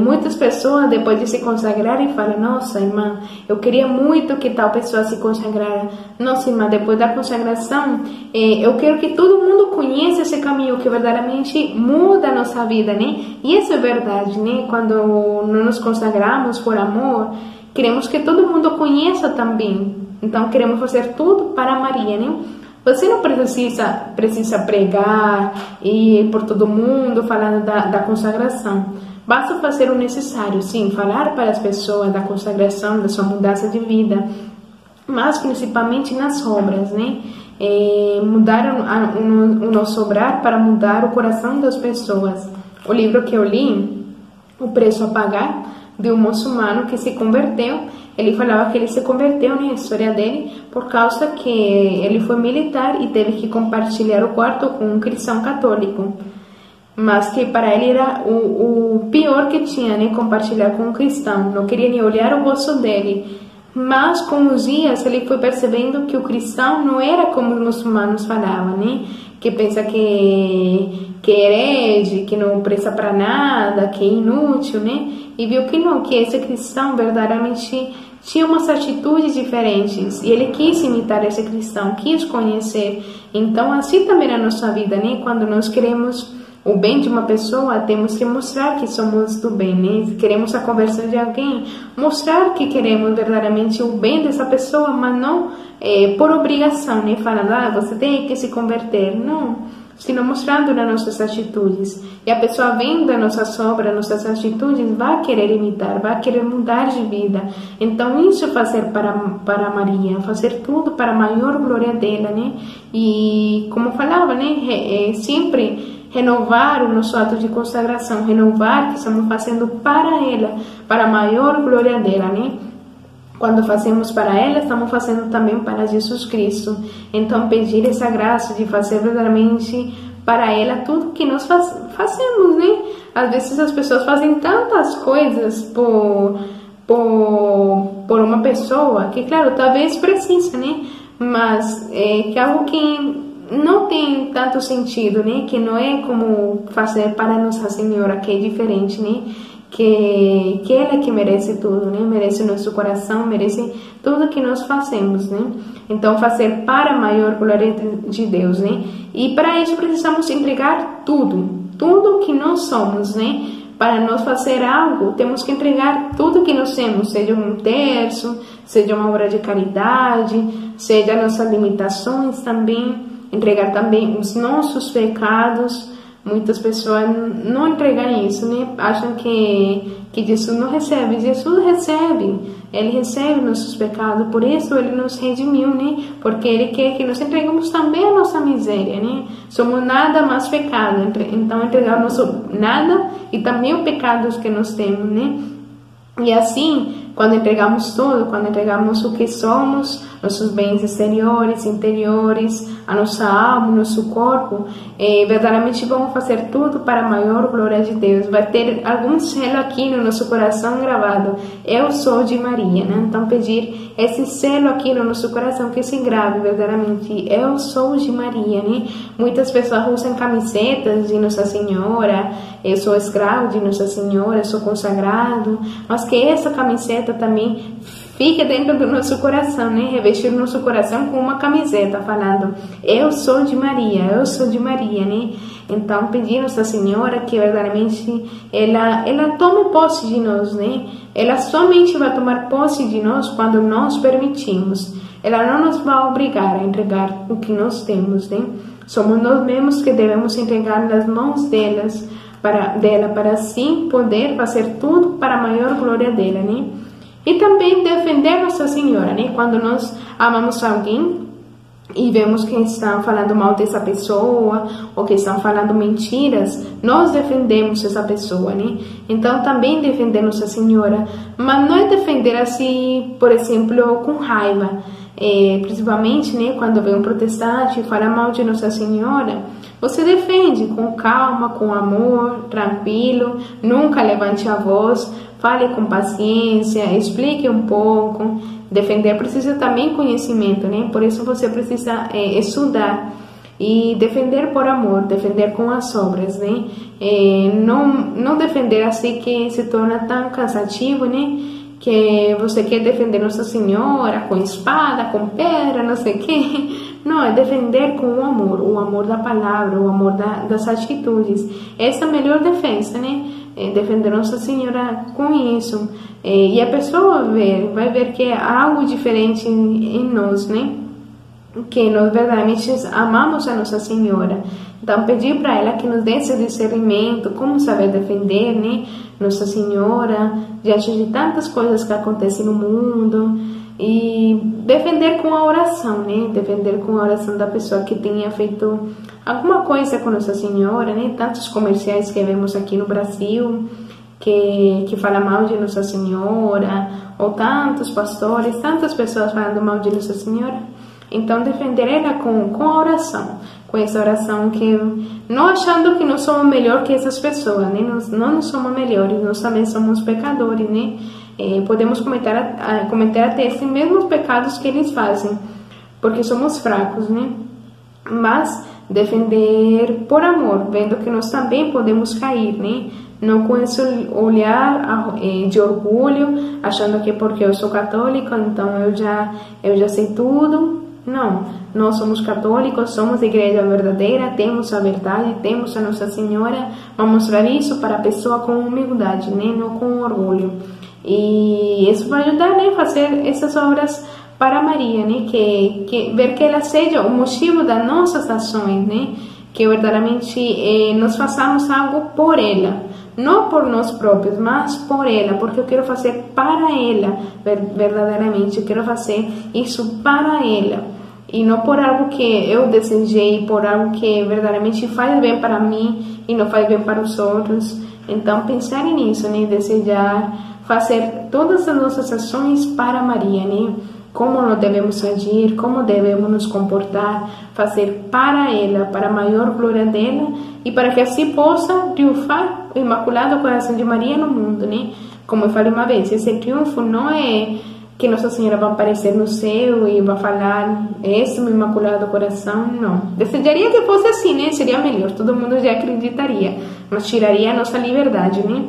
Muitas pessoas depois de se consagrarem falam: nossa irmã, eu queria muito que tal pessoa se consagrara. Nossa irmã, depois da consagração eu quero que todo mundo conheça esse caminho que verdadeiramente muda a nossa vida, né? E isso é verdade, né? Quando não nos consagramos por amor, queremos que todo mundo conheça também. Então queremos fazer tudo para Maria, né? Você não precisa pregar e por todo mundo falando da consagração. Basta fazer o necessário, sim, falar para as pessoas da consagração, da sua mudança de vida, mas principalmente nas obras, né? Mudar o nosso obrar para mudar o coração das pessoas. O livro que eu li, O Preço a Pagar, de um muçulmano que se converteu. Ele falava que ele se converteu, né, a história dele, por causa que ele foi militar e teve que compartilhar o quarto com um cristão católico. Mas que para ele era o pior que tinha, né? Compartilhar com um cristão. Não queria nem olhar o rosto dele. Mas com os dias ele foi percebendo que o cristão não era como os muçulmanos falavam, né? Que pensa que é herege, que não presta para nada, que é inútil, né? E viu que não, que esse cristão verdadeiramente tinha umas atitudes diferentes. E ele quis imitar esse cristão, quis conhecer. Então assim também é a nossa vida, né? Quando nós queremos o bem de uma pessoa, temos que mostrar que somos do bem, né? Se queremos a conversão de alguém, mostrar que queremos verdadeiramente o bem dessa pessoa, mas não por obrigação, né? Falando, ah, você tem que se converter. Não, senão mostrando nas nossas atitudes. E a pessoa vendo nossas obras, nossas atitudes, vai querer imitar, vai querer mudar de vida. Então isso é fazer para Maria, fazer tudo para a maior glória dela, né? E como falava, né? Sempre renovar o nosso ato de consagração, renovar que estamos fazendo para ela, para a maior glória dela, né? Quando fazemos para ela, estamos fazendo também para Jesus Cristo. Então pedir essa graça de fazer verdadeiramente para ela tudo que nós fazemos, né? Às vezes as pessoas fazem tantas coisas por uma pessoa, que claro, talvez precisa, né? Mas que é algo que não tem tanto sentido, né? Que não é como fazer para Nossa Senhora, que é diferente, né? Que ela que merece tudo, né? Merece nosso coração, merece tudo que nós fazemos, né? Então fazer para a maior glória de Deus, né? E para isso precisamos entregar tudo que nós somos, né? Para nós fazer algo, temos que entregar tudo que nós temos, seja um terço, seja uma obra de caridade, seja nossas limitações também. Entregar também os nossos pecados, Muitas pessoas não entregam isso, né? Acham que Jesus não recebe. Jesus recebe. Ele recebe nossos pecados, por isso Ele nos redimiu, né? Porque Ele quer que nós entregamos também a nossa miséria, né? Somos nada mais pecado, então entregar nosso nada e também os pecados que nós temos, né? E assim, quando entregamos tudo, quando entregamos o que somos, nossos bens exteriores, interiores, a nossa alma, nosso corpo, verdadeiramente vamos fazer tudo para a maior glória de Deus. Vai ter algum selo aqui no nosso coração gravado: eu sou de Maria, né? Então pedir esse selo aqui no nosso coração, que se grave verdadeiramente: eu sou de Maria, né? Muitas pessoas usam camisetas de Nossa Senhora, eu sou escravo de Nossa Senhora, eu sou consagrado, mas que essa camiseta também fica dentro do nosso coração, né? Revestir nosso coração com uma camiseta falando: eu sou de Maria, eu sou de Maria, né? Então pedir a Nossa Senhora que verdadeiramente ela tome posse de nós, né? Ela somente vai tomar posse de nós quando nós permitimos. Ela não nos vai obrigar a entregar o que nós temos, né? Somos nós mesmos que devemos entregar nas mãos dela, para assim poder fazer tudo para a maior glória dela, né? E também defender Nossa Senhora, né? Quando nós amamos alguém e vemos que estão falando mal dessa pessoa ou que estão falando mentiras, nós defendemos essa pessoa, né? Então também defender Nossa Senhora, mas não é defender assim, por exemplo, com raiva. Principalmente, né, quando vem um protestante e fala mal de Nossa Senhora, você defende com calma, com amor, tranquilo, nunca levante a voz, fale com paciência, explique um pouco. Defender precisa também conhecimento, né? Por isso você precisa estudar e defender por amor, defender com as obras, né? Não defender assim que se torna tão cansativo, né? Que você quer defender Nossa Senhora com espada, com pedra, não sei o que. Não, é defender com o amor da palavra, o amor das atitudes. Essa é a melhor defesa, né? É defender Nossa Senhora com isso. E a pessoa vai ver que é algo diferente em nós, né? Que nós verdadeiramente amamos a Nossa Senhora. Então, pedir para ela que nos dê esse discernimento, como saber defender, né? Nossa Senhora, diante de tantas coisas que acontecem no mundo, e defender com a oração, né? Defender com a oração da pessoa que tenha feito alguma coisa com Nossa Senhora, né? Tantos comerciais que vemos aqui no Brasil que falam mal de Nossa Senhora, ou tantos pastores, tantas pessoas falando mal de Nossa Senhora. Então, defender ela com a oração, com essa oração que não achando que nós somos melhor que essas pessoas, né? Nós não somos melhores, nós também somos pecadores, né? Podemos cometer até esses mesmos pecados que eles fazem, porque somos fracos, né? Mas defender por amor, vendo que nós também podemos cair, né? Não com esse olhar de orgulho, achando que porque eu sou católico, então eu já sei tudo. Não, nós somos católicos, somos igreja verdadeira, temos a verdade, temos a Nossa Senhora. Vamos mostrar isso para a pessoa com humildade, né? Não com orgulho. E isso vai ajudar, né, a fazer essas obras para Maria, né? Que ver que ela seja o motivo das nossas ações, né? Que verdadeiramente nós façamos algo por ela. Não por nós próprios, mas por ela, porque eu quero fazer para ela, verdadeiramente, eu quero fazer isso para ela. E não por algo que eu desejei, por algo que verdadeiramente faz bem para mim e não faz bem para os outros. Então, pensar nisso, né? Desejar fazer todas as nossas ações para Maria, né? Como nós devemos agir, como devemos nos comportar, fazer para ela, para a maior glória dela, e para que assim possa triunfar o Imaculado Coração de Maria no mundo, né? Como eu falei uma vez, esse triunfo não é que Nossa Senhora vai aparecer no céu e vai falar: esse é o Imaculado Coração, não. Desejaria que fosse assim, né? Seria melhor, todo mundo já acreditaria, mas tiraria a nossa liberdade, né?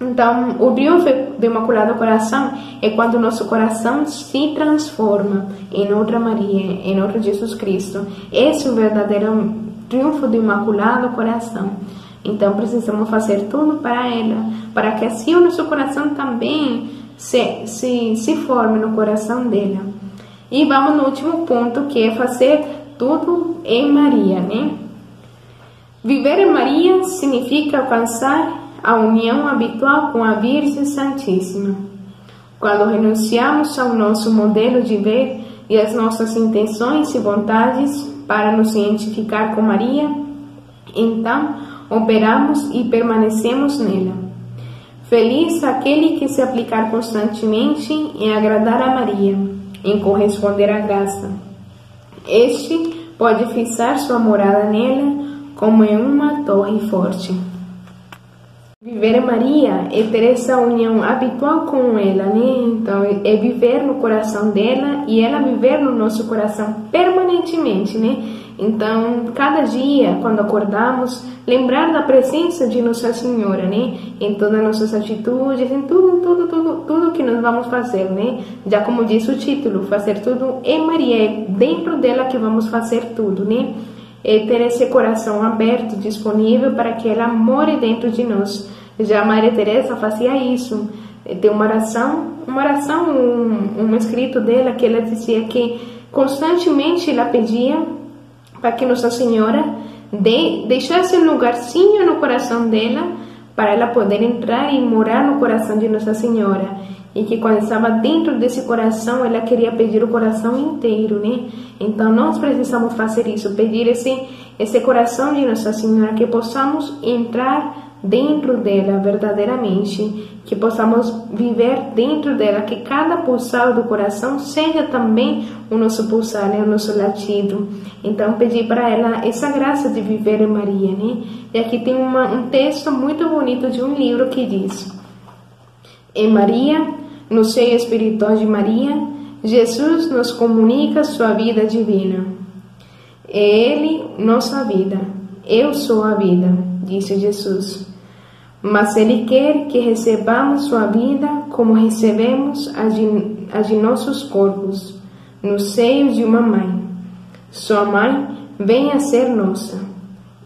Então, o triunfo do Imaculado Coração é quando nosso coração se transforma em outra Maria, em outro Jesus Cristo. Esse é o verdadeiro triunfo do Imaculado Coração. Então, precisamos fazer tudo para ela, para que assim o nosso coração também se forme no coração dela. E vamos no último ponto, que é fazer tudo em Maria, né? Viver em Maria significa alcançar a união habitual com a Virgem Santíssima. Quando renunciamos ao nosso modelo de ver e às nossas intenções e vontades para nos identificar com Maria, então operamos e permanecemos nela. Feliz aquele que se aplicar constantemente em agradar a Maria, em corresponder à graça. Este pode fixar sua morada nela como em uma torre forte. Viver Maria é ter essa união habitual com ela, né? Então, é viver no coração dela e ela viver no nosso coração permanentemente, né? Então, cada dia, quando acordamos, lembrar da presença de Nossa Senhora, né? Em todas as nossas atitudes, em tudo que nós vamos fazer, né? Já como diz o título, fazer tudo em Maria, é dentro dela que vamos fazer tudo, né? É ter esse coração aberto, disponível para que ela more dentro de nós. Já Maria Teresa fazia isso. Tem um escrito dela que ela dizia que constantemente ela pedia para que Nossa Senhora deixasse um lugarzinho no coração dela, para ela poder entrar e morar no coração de Nossa Senhora. E que quando estava dentro desse coração, ela queria pedir o coração inteiro, né? Então nós precisamos fazer isso, pedir esse coração de Nossa Senhora, que possamos entrar dentro dela verdadeiramente, que possamos viver dentro dela, que cada pulsar do coração seja também o nosso pulsar, né? O nosso latido. Então pedi para ela essa graça de viver em Maria, né? E aqui tem um texto muito bonito de um livro que diz: em Maria, no seio espiritual de Maria, Jesus nos comunica sua vida divina. É Ele nossa vida. Eu sou a vida, disse Jesus. Mas Ele quer que recebamos sua vida como recebemos a de nossos corpos, no seio de uma mãe. Sua mãe vem a ser nossa.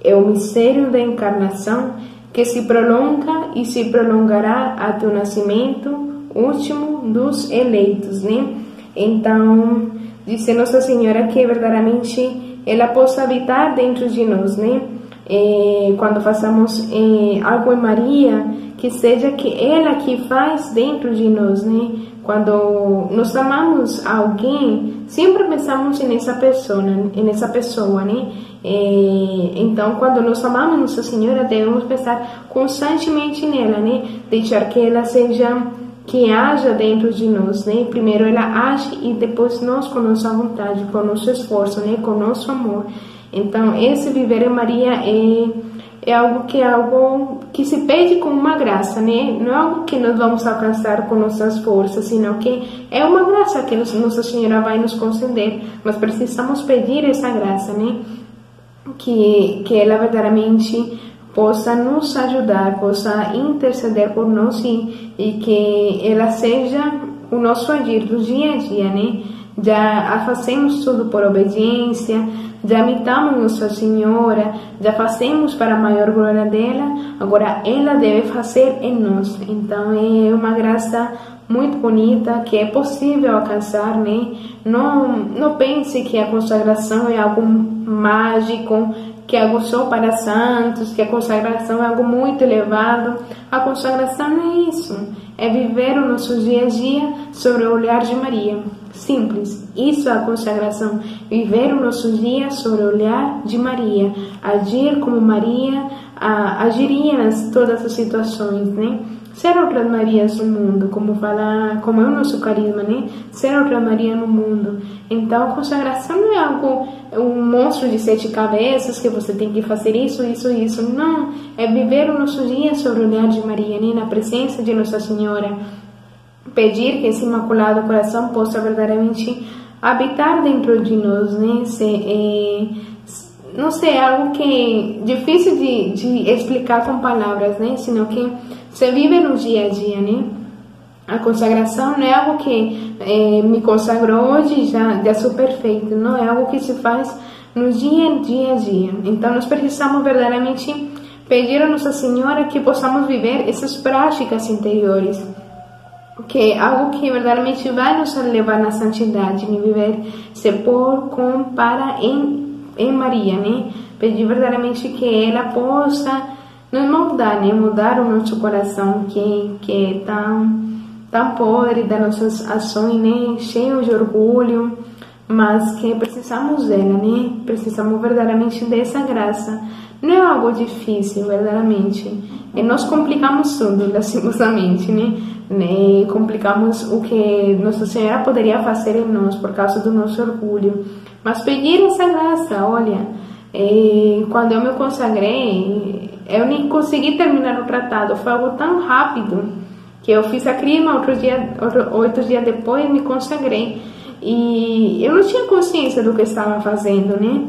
É o mistério da encarnação que se prolonga e se prolongará até o nascimento último dos eleitos, né? Então, disse Nossa Senhora que verdadeiramente ela possa habitar dentro de nós, né? Quando façamos algo em Maria, que seja que ela que faz dentro de nós, né? Quando nós amamos alguém, sempre pensamos nessa pessoa, né? Então, quando nós amamos Nossa Senhora, devemos pensar constantemente nela, né? Deixar que ela seja, que haja dentro de nós, né? Primeiro ela age e depois nós, com nossa vontade, com nosso esforço, né? Com nosso amor. Então, esse viver em Maria é algo que se pede com uma graça, né? Não é algo que nós vamos alcançar com nossas forças, sino que é uma graça que Nossa Senhora vai nos conceder, mas precisamos pedir essa graça, né? Que ela verdadeiramente possa nos ajudar, possa interceder por nós e que ela seja o nosso agir do dia a dia, né? Já fazemos tudo por obediência, já imitamos Nossa Senhora, já fazemos para a maior glória dela, agora ela deve fazer em nós. Então é uma graça muito bonita que é possível alcançar, né? Não pense que a consagração é algo mágico, que é algo só para santos, que a consagração é algo muito elevado. A consagração é isso, é viver o nosso dia a dia sobre o olhar de Maria. Simples, isso é a consagração, viver o nosso dia sobre o olhar de Maria, agir como Maria, agiria nas todas as situações, né? Ser outras Marias no mundo, como é o nosso carisma, né? Ser outra Maria no mundo. Então, a consagração não é algo, um monstro de 7 cabeças, que você tem que fazer isso. Não, é viver o nosso dia sobre o olhar de Maria, né? Na presença de Nossa Senhora. Pedir que esse Imaculado Coração possa verdadeiramente habitar dentro de nós, né? Não sei, é algo que é difícil de explicar com palavras, né? Senão que você vive no dia a dia, né? A consagração não é algo que me consagrou hoje já sou perfeito, não é algo que se faz no dia a dia. Então nós precisamos verdadeiramente pedir a Nossa Senhora que possamos viver essas práticas interiores, que é algo que verdadeiramente vai nos levar na santidade, em viver se por, com, para, em em Maria, né? Pedir verdadeiramente que ela possa nos moldar, né? Mudar o nosso coração que é tão pobre das nossas ações, né? Cheio de orgulho, mas que precisamos dela, né? Precisamos verdadeiramente dessa graça. Não é algo difícil, verdadeiramente. E nós complicamos tudo, lastimosamente, né? E complicamos o que Nossa Senhora poderia fazer em nós por causa do nosso orgulho. Mas pedir essa graça, olha, quando eu me consagrei, eu nem consegui terminar o tratado. Foi algo tão rápido que eu fiz a crisma, oito dias depois me consagrei. E eu não tinha consciência do que estava fazendo, né?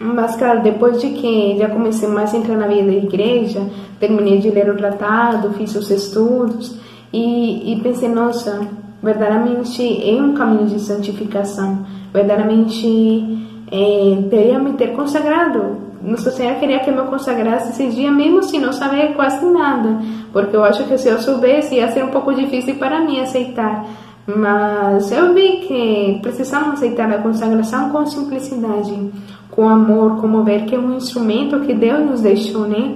Mas, claro, depois de que já comecei mais a entrar na vida da igreja, terminei de ler o tratado, fiz os estudos e pensei, nossa, verdadeiramente é um caminho de santificação, verdadeiramente teria me ter consagrado. Nossa Senhora queria que eu me consagrasse esse dia mesmo se não saber quase nada, porque eu acho que se eu soubesse ia ser um pouco difícil para mim aceitar. Mas eu vi que precisamos aceitar a consagração com simplicidade, com amor, como ver que é um instrumento que Deus nos deixou, né?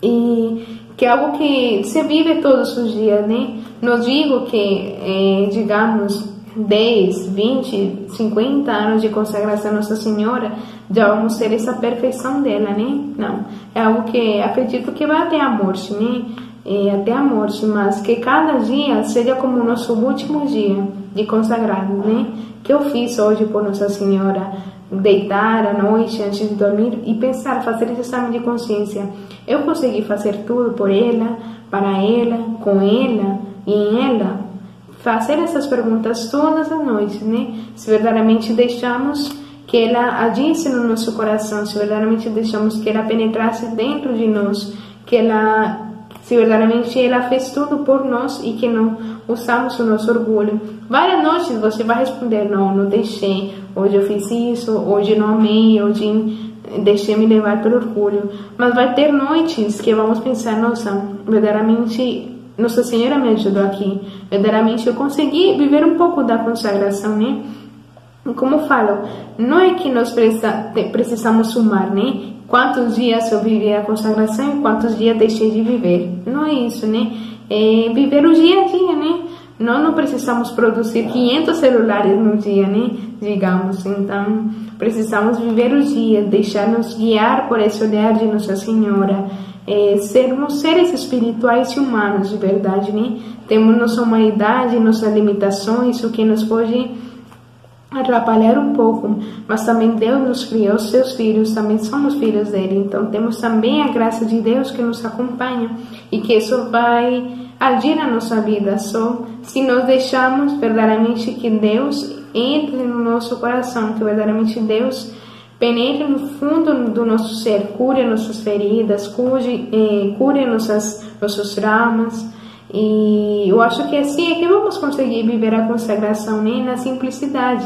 E que é algo que se vive todos os dias, né? Não digo que, digamos, 10, 20, 50 anos de consagração a Nossa Senhora, já vamos ter essa perfeição dela, né? Não, é algo que acredito que vai até a morte, né? Até a morte, mas que cada dia seja como o nosso último dia de consagrado, né? Que eu fiz hoje por Nossa Senhora, deitar à noite antes de dormir e pensar, fazer esse exame de consciência. Eu consegui fazer tudo por ela, para ela, com ela e em ela. Fazer essas perguntas todas as noites, né? Se verdadeiramente deixamos que ela agisse no nosso coração, se verdadeiramente deixamos que ela penetrasse dentro de nós, que ela... se verdadeiramente ela fez tudo por nós e que não usamos o nosso orgulho. Várias noites você vai responder, não deixei, hoje eu fiz isso, hoje não amei, hoje deixei me levar pelo orgulho. Mas vai ter noites que vamos pensar, nossa, verdadeiramente Nossa Senhora me ajudou aqui, verdadeiramente eu consegui viver um pouco da consagração, né? Como falo, não é que nós precisamos sumar, né? Quantos dias eu vivi a consagração e quantos dias deixei de viver. Não é isso, né? É viver o dia a dia, né? Nós não precisamos produzir 500 celulares no dia, né? Digamos, então, precisamos viver o dia, deixar-nos guiar por esse olhar de Nossa Senhora. Sermos seres espirituais e humanos, de verdade, né? Temos nossa humanidade, nossas limitações, o que nos pode atrapalhar um pouco, mas também Deus nos criou, seus filhos, também somos filhos dele, então temos também a graça de Deus que nos acompanha e que isso vai agir na nossa vida só se nós deixarmos verdadeiramente que Deus entre no nosso coração, que verdadeiramente Deus penetre no fundo do nosso ser, cure nossas feridas, cure nossos traumas. E eu acho que assim é que vamos conseguir viver a consagração, né? Na simplicidade.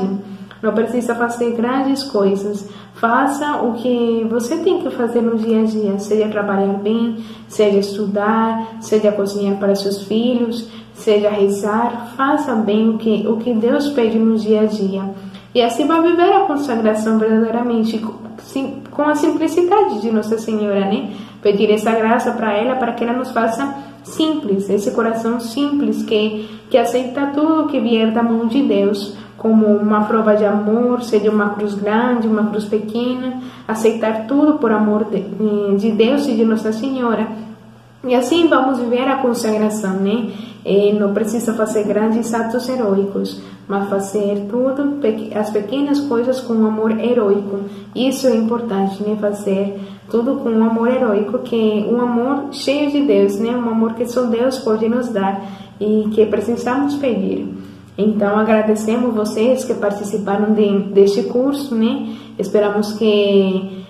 Não precisa fazer grandes coisas. Faça o que você tem que fazer no dia a dia. Seja trabalhar bem, seja estudar, seja cozinhar para seus filhos, seja rezar. Faça bem o que Deus pede no dia a dia. E assim vai viver a consagração verdadeiramente, com a simplicidade de Nossa Senhora, né? Pedir essa graça para ela, para que ela nos faça simples, esse coração simples que aceita tudo que vier da mão de Deus, como uma prova de amor, seja uma cruz grande, uma cruz pequena, aceitar tudo por amor de Deus e de Nossa Senhora. E assim vamos viver a consagração, né? Não precisa fazer grandes atos heróicos, mas fazer tudo, as pequenas coisas com um amor heróico. Isso é importante, né? Fazer tudo com um amor heróico, que é um amor cheio de Deus, né? Um amor que só Deus pode nos dar e que precisamos pedir. Então, agradecemos vocês que participaram deste curso, né? Esperamos que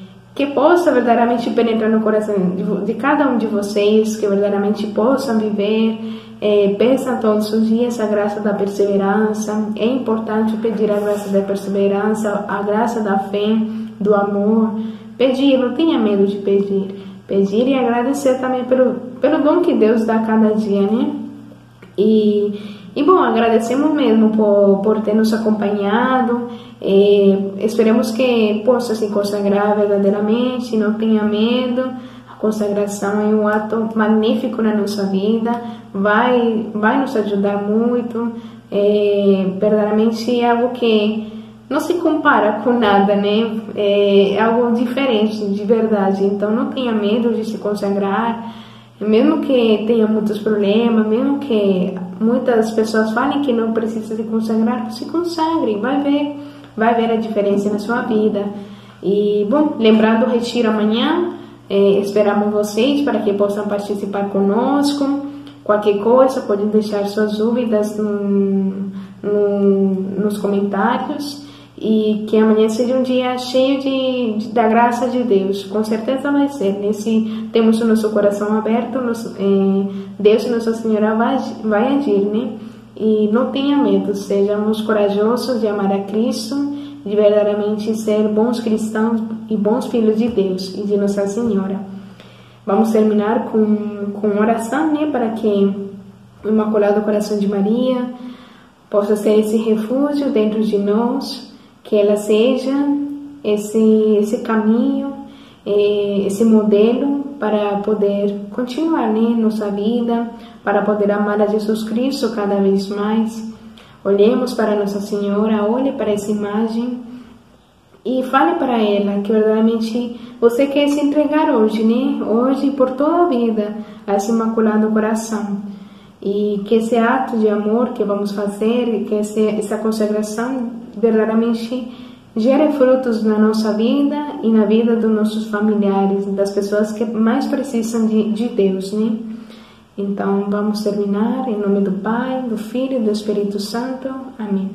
possa verdadeiramente penetrar no coração de cada um de vocês, que verdadeiramente possam viver, peçam todos os dias a graça da perseverança. É importante pedir a graça da perseverança, a graça da fé, do amor. Pedir, não tenha medo de pedir. Pedir e agradecer também pelo dom que Deus dá cada dia, né? E E bom, agradecemos mesmo por ter nos acompanhado, esperamos que possa se consagrar verdadeiramente, não tenha medo. A consagração é um ato magnífico na nossa vida, vai nos ajudar muito, verdadeiramente é algo que não se compara com nada, né? É algo diferente de verdade, então não tenha medo de se consagrar, mesmo que tenha muitos problemas, mesmo que muitas pessoas falem que não precisa se consagrar, se consagre, vai ver a diferença na sua vida. E bom, lembrando o retiro amanhã, esperamos vocês para que possam participar conosco. Qualquer coisa, podem deixar suas dúvidas nos comentários, e que amanhã seja um dia cheio da graça de Deus, com certeza vai ser. Se temos o nosso coração aberto, Deus, Nossa Senhora, vai agir, né? E não tenha medo, sejamos corajosos de amar a Cristo, de verdadeiramente ser bons cristãos e bons filhos de Deus e de Nossa Senhora. Vamos terminar com oração, né? Para que o Imaculado Coração de Maria possa ser esse refúgio dentro de nós, que ela seja esse caminho, esse modelo para poder continuar, né, nossa vida, para poder amar a Jesus Cristo cada vez mais. Olhemos para Nossa Senhora, olhe para essa imagem e fale para ela que verdadeiramente você quer se entregar hoje, né, hoje por toda a vida, a esse Imaculado Coração. E que esse ato de amor que vamos fazer, que essa consagração verdadeiramente gere frutos na nossa vida e na vida dos nossos familiares, das pessoas que mais precisam de Deus, né? Então vamos terminar em nome do Pai, do Filho e do Espírito Santo. Amém.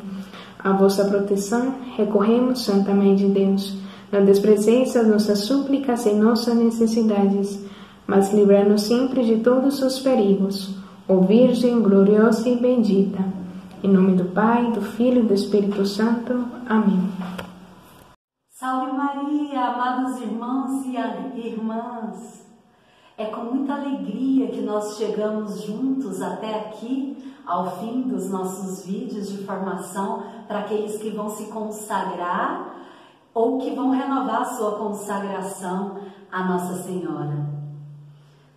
A vossa proteção recorremos, Santa Mãe de Deus. Não desprezeis as nossas súplicas e nossas necessidades, mas livrai-nos sempre de todos os perigos. Ó Virgem gloriosa e bendita, em nome do Pai, do Filho e do Espírito Santo. Amém. Salve Maria, amados irmãos e irmãs. É com muita alegria que nós chegamos juntos até aqui, ao fim dos nossos vídeos de formação para aqueles que vão se consagrar ou que vão renovar sua consagração à Nossa Senhora.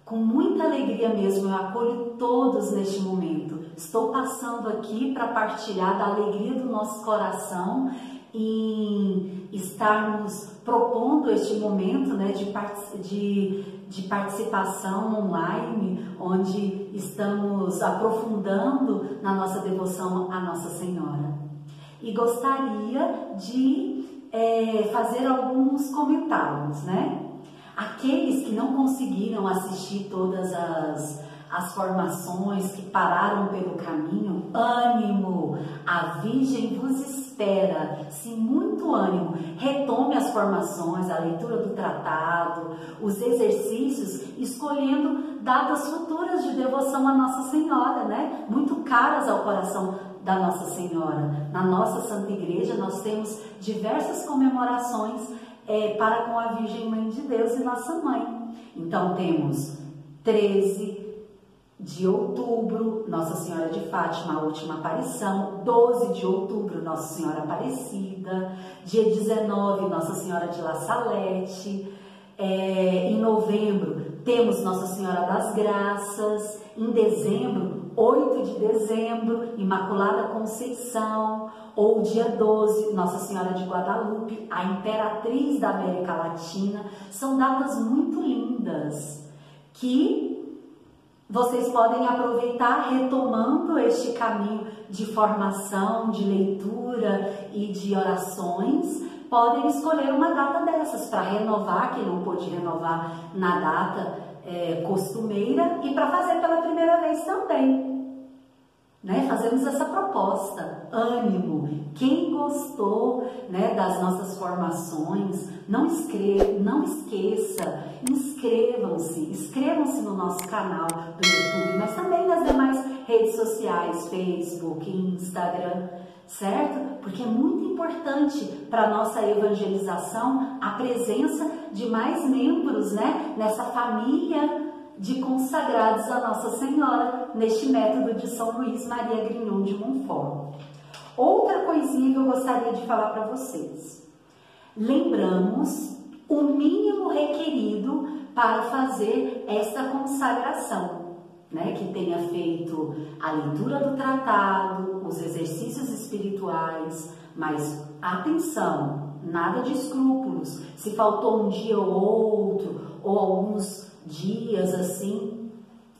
Com muita alegria mesmo, eu acolho todos neste momento. Estou passando aqui para partilhar da alegria do nosso coração em estarmos propondo este momento, né, de participação online, onde estamos aprofundando na nossa devoção à Nossa Senhora. E gostaria de fazer alguns comentários, né? Aqueles que não conseguiram assistir todas as formações, que pararam pelo caminho, ânimo, a Virgem vos espera. Sim, muito ânimo. Retome as formações, a leitura do tratado, os exercícios, escolhendo datas futuras de devoção à Nossa Senhora, né? Muito caras ao coração da Nossa Senhora. Na nossa Santa Igreja nós temos diversas comemorações para com a Virgem Mãe de Deus e Nossa Mãe. Então temos 13 de outubro, Nossa Senhora de Fátima, a última aparição, 12 de outubro, Nossa Senhora Aparecida, dia 19, Nossa Senhora de La Salete, em novembro temos Nossa Senhora das Graças, em dezembro, 8 de dezembro, Imaculada Conceição, ou dia 12, Nossa Senhora de Guadalupe, a Imperatriz da América Latina. São datas muito lindas que vocês podem aproveitar retomando este caminho de formação, de leitura e de orações. Podem escolher uma data dessas para renovar, quem não pôde renovar na data costumeira, e para fazer pela primeira vez também. Né? Fazemos essa proposta, ânimo. Quem gostou, né, das nossas formações, não esqueça, inscrevam-se no nosso canal do YouTube, mas também nas demais redes sociais, Facebook, Instagram, certo? Porque é muito importante para a nossa evangelização a presença de mais membros, né, nessa família de consagrados a Nossa Senhora, neste método de São Luís Maria Grignon de Monfort. Outra coisinha que eu gostaria de falar para vocês. Lembramos o mínimo requerido para fazer essa consagração, né? Que tenha feito a leitura do tratado, os exercícios espirituais, mas atenção, nada de escrúpulos. Se faltou um dia ou outro, ou alguns dias assim,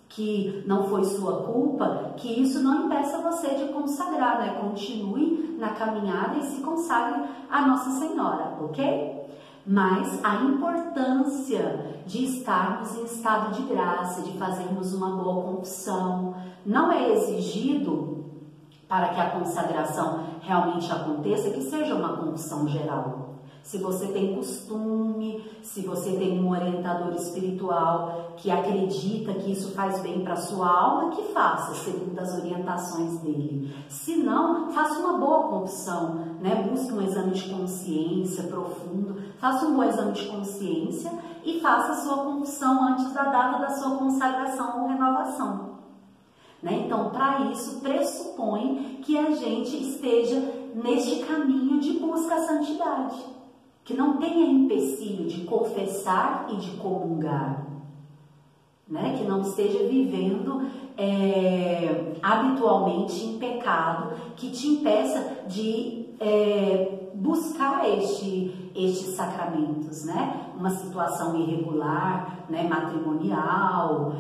que não foi sua culpa, que isso não impeça você de consagrar, né? Continue na caminhada e se consagre a Nossa Senhora, ok? Mas a importância de estarmos em estado de graça, de fazermos uma boa confissão, não é exigido para que a consagração realmente aconteça, que seja uma confissão geral. Se você tem costume, se você tem um orientador espiritual que acredita que isso faz bem para a sua alma, que faça, segundo as orientações dele. Se não, faça uma boa confissão, né? Busque um exame de consciência profundo, faça um bom exame de consciência e faça a sua confissão antes da data da sua consagração ou renovação. Né? Então, para isso, pressupõe que a gente esteja neste caminho de busca à santidade, que não tenha empecilho de confessar e de comungar, né? Que não esteja vivendo habitualmente em pecado, que te impeça de buscar estes sacramentos, né? Uma situação irregular, né? Matrimonial,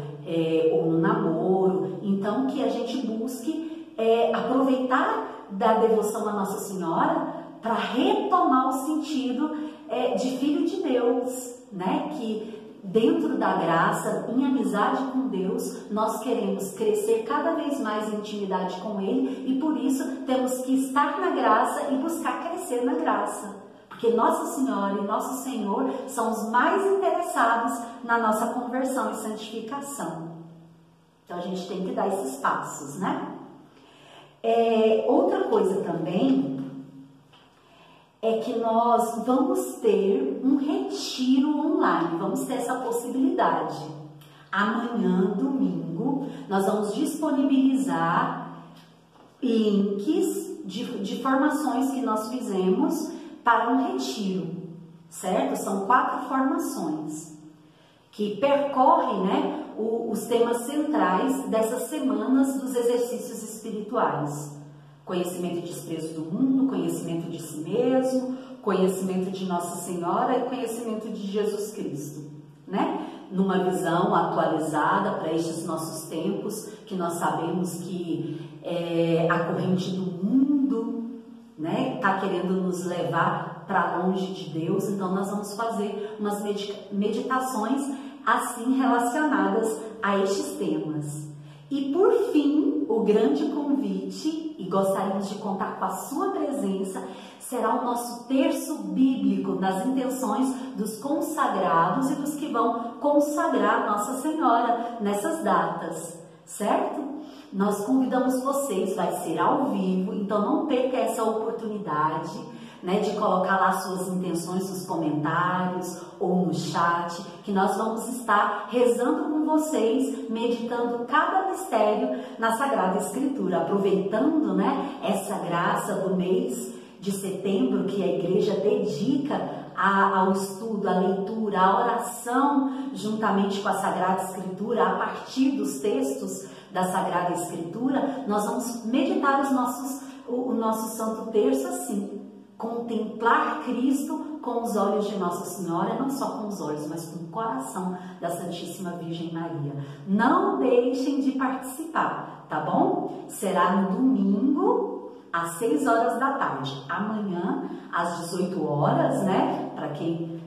ou um namoro. Então, que a gente busque aproveitar da devoção à Nossa Senhora, para retomar o sentido de filho de Deus, né? Que dentro da graça, em amizade com Deus, nós queremos crescer cada vez mais em intimidade com Ele, e por isso temos que estar na graça e buscar crescer na graça, porque Nossa Senhora e Nosso Senhor são os mais interessados na nossa conversão e santificação. Então a gente tem que dar esses passos, né? Outra coisa também é que nós vamos ter um retiro online, vamos ter essa possibilidade. Amanhã, domingo, nós vamos disponibilizar links de formações que nós fizemos para um retiro, certo? São 4 formações que percorrem, né, os temas centrais dessas semanas dos exercícios espirituais. Conhecimento de desprezo do mundo, conhecimento de si mesmo, conhecimento de Nossa Senhora e conhecimento de Jesus Cristo, né? Numa visão atualizada para estes nossos tempos, que nós sabemos que a corrente do mundo, né, está querendo nos levar para longe de Deus. Então nós vamos fazer umas meditações assim relacionadas a estes temas. E por fim, o grande convite, e gostaríamos de contar com a sua presença, será o nosso terço bíblico das intenções dos consagrados e dos que vão consagrar Nossa Senhora nessas datas, certo? Nós convidamos vocês, vai ser ao vivo, então não perca essa oportunidade, né, de colocar lá suas intenções nos comentários ou no chat, que nós vamos estar rezando com vocês, meditando cada mistério na Sagrada Escritura, aproveitando, né, essa graça do mês de setembro que a Igreja dedica ao estudo, à leitura, à oração, juntamente com a Sagrada Escritura, a partir dos textos da Sagrada Escritura. Nós vamos meditar o nosso Santo Terço assim. Contemplar Cristo com os olhos de Nossa Senhora, não só com os olhos, mas com o coração da Santíssima Virgem Maria. Não deixem de participar, tá bom? Será no domingo, às 6 horas da tarde. Amanhã, às 18 horas, né? Para quem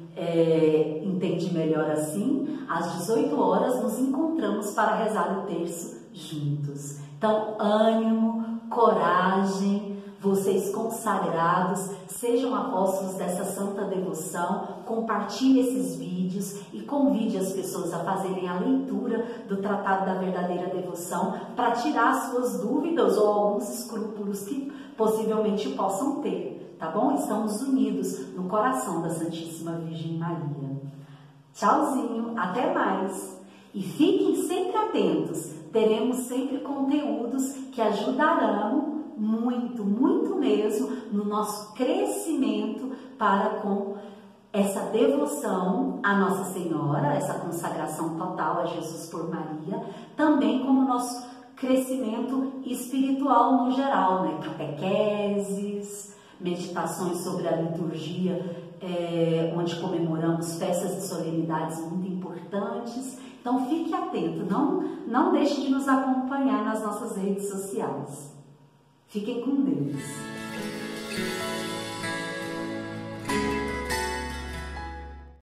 entende melhor assim, às 18 horas nos encontramos para rezar o terço juntos. Então, ânimo, coragem. Vocês consagrados, sejam apóstolos dessa santa devoção, compartilhe esses vídeos e convide as pessoas a fazerem a leitura do Tratado da Verdadeira Devoção para tirar suas dúvidas ou alguns escrúpulos que possivelmente possam ter, tá bom? Estamos unidos no coração da Santíssima Virgem Maria. Tchauzinho, até mais! E fiquem sempre atentos, teremos sempre conteúdos que ajudarão muito, muito mesmo no nosso crescimento para com essa devoção à Nossa Senhora, essa consagração total a Jesus por Maria, também como nosso crescimento espiritual no geral, né? Catequeses, meditações sobre a liturgia, onde comemoramos festas e solenidades muito importantes. Então fique atento, não deixe de nos acompanhar nas nossas redes sociais. Fiquem com Deus.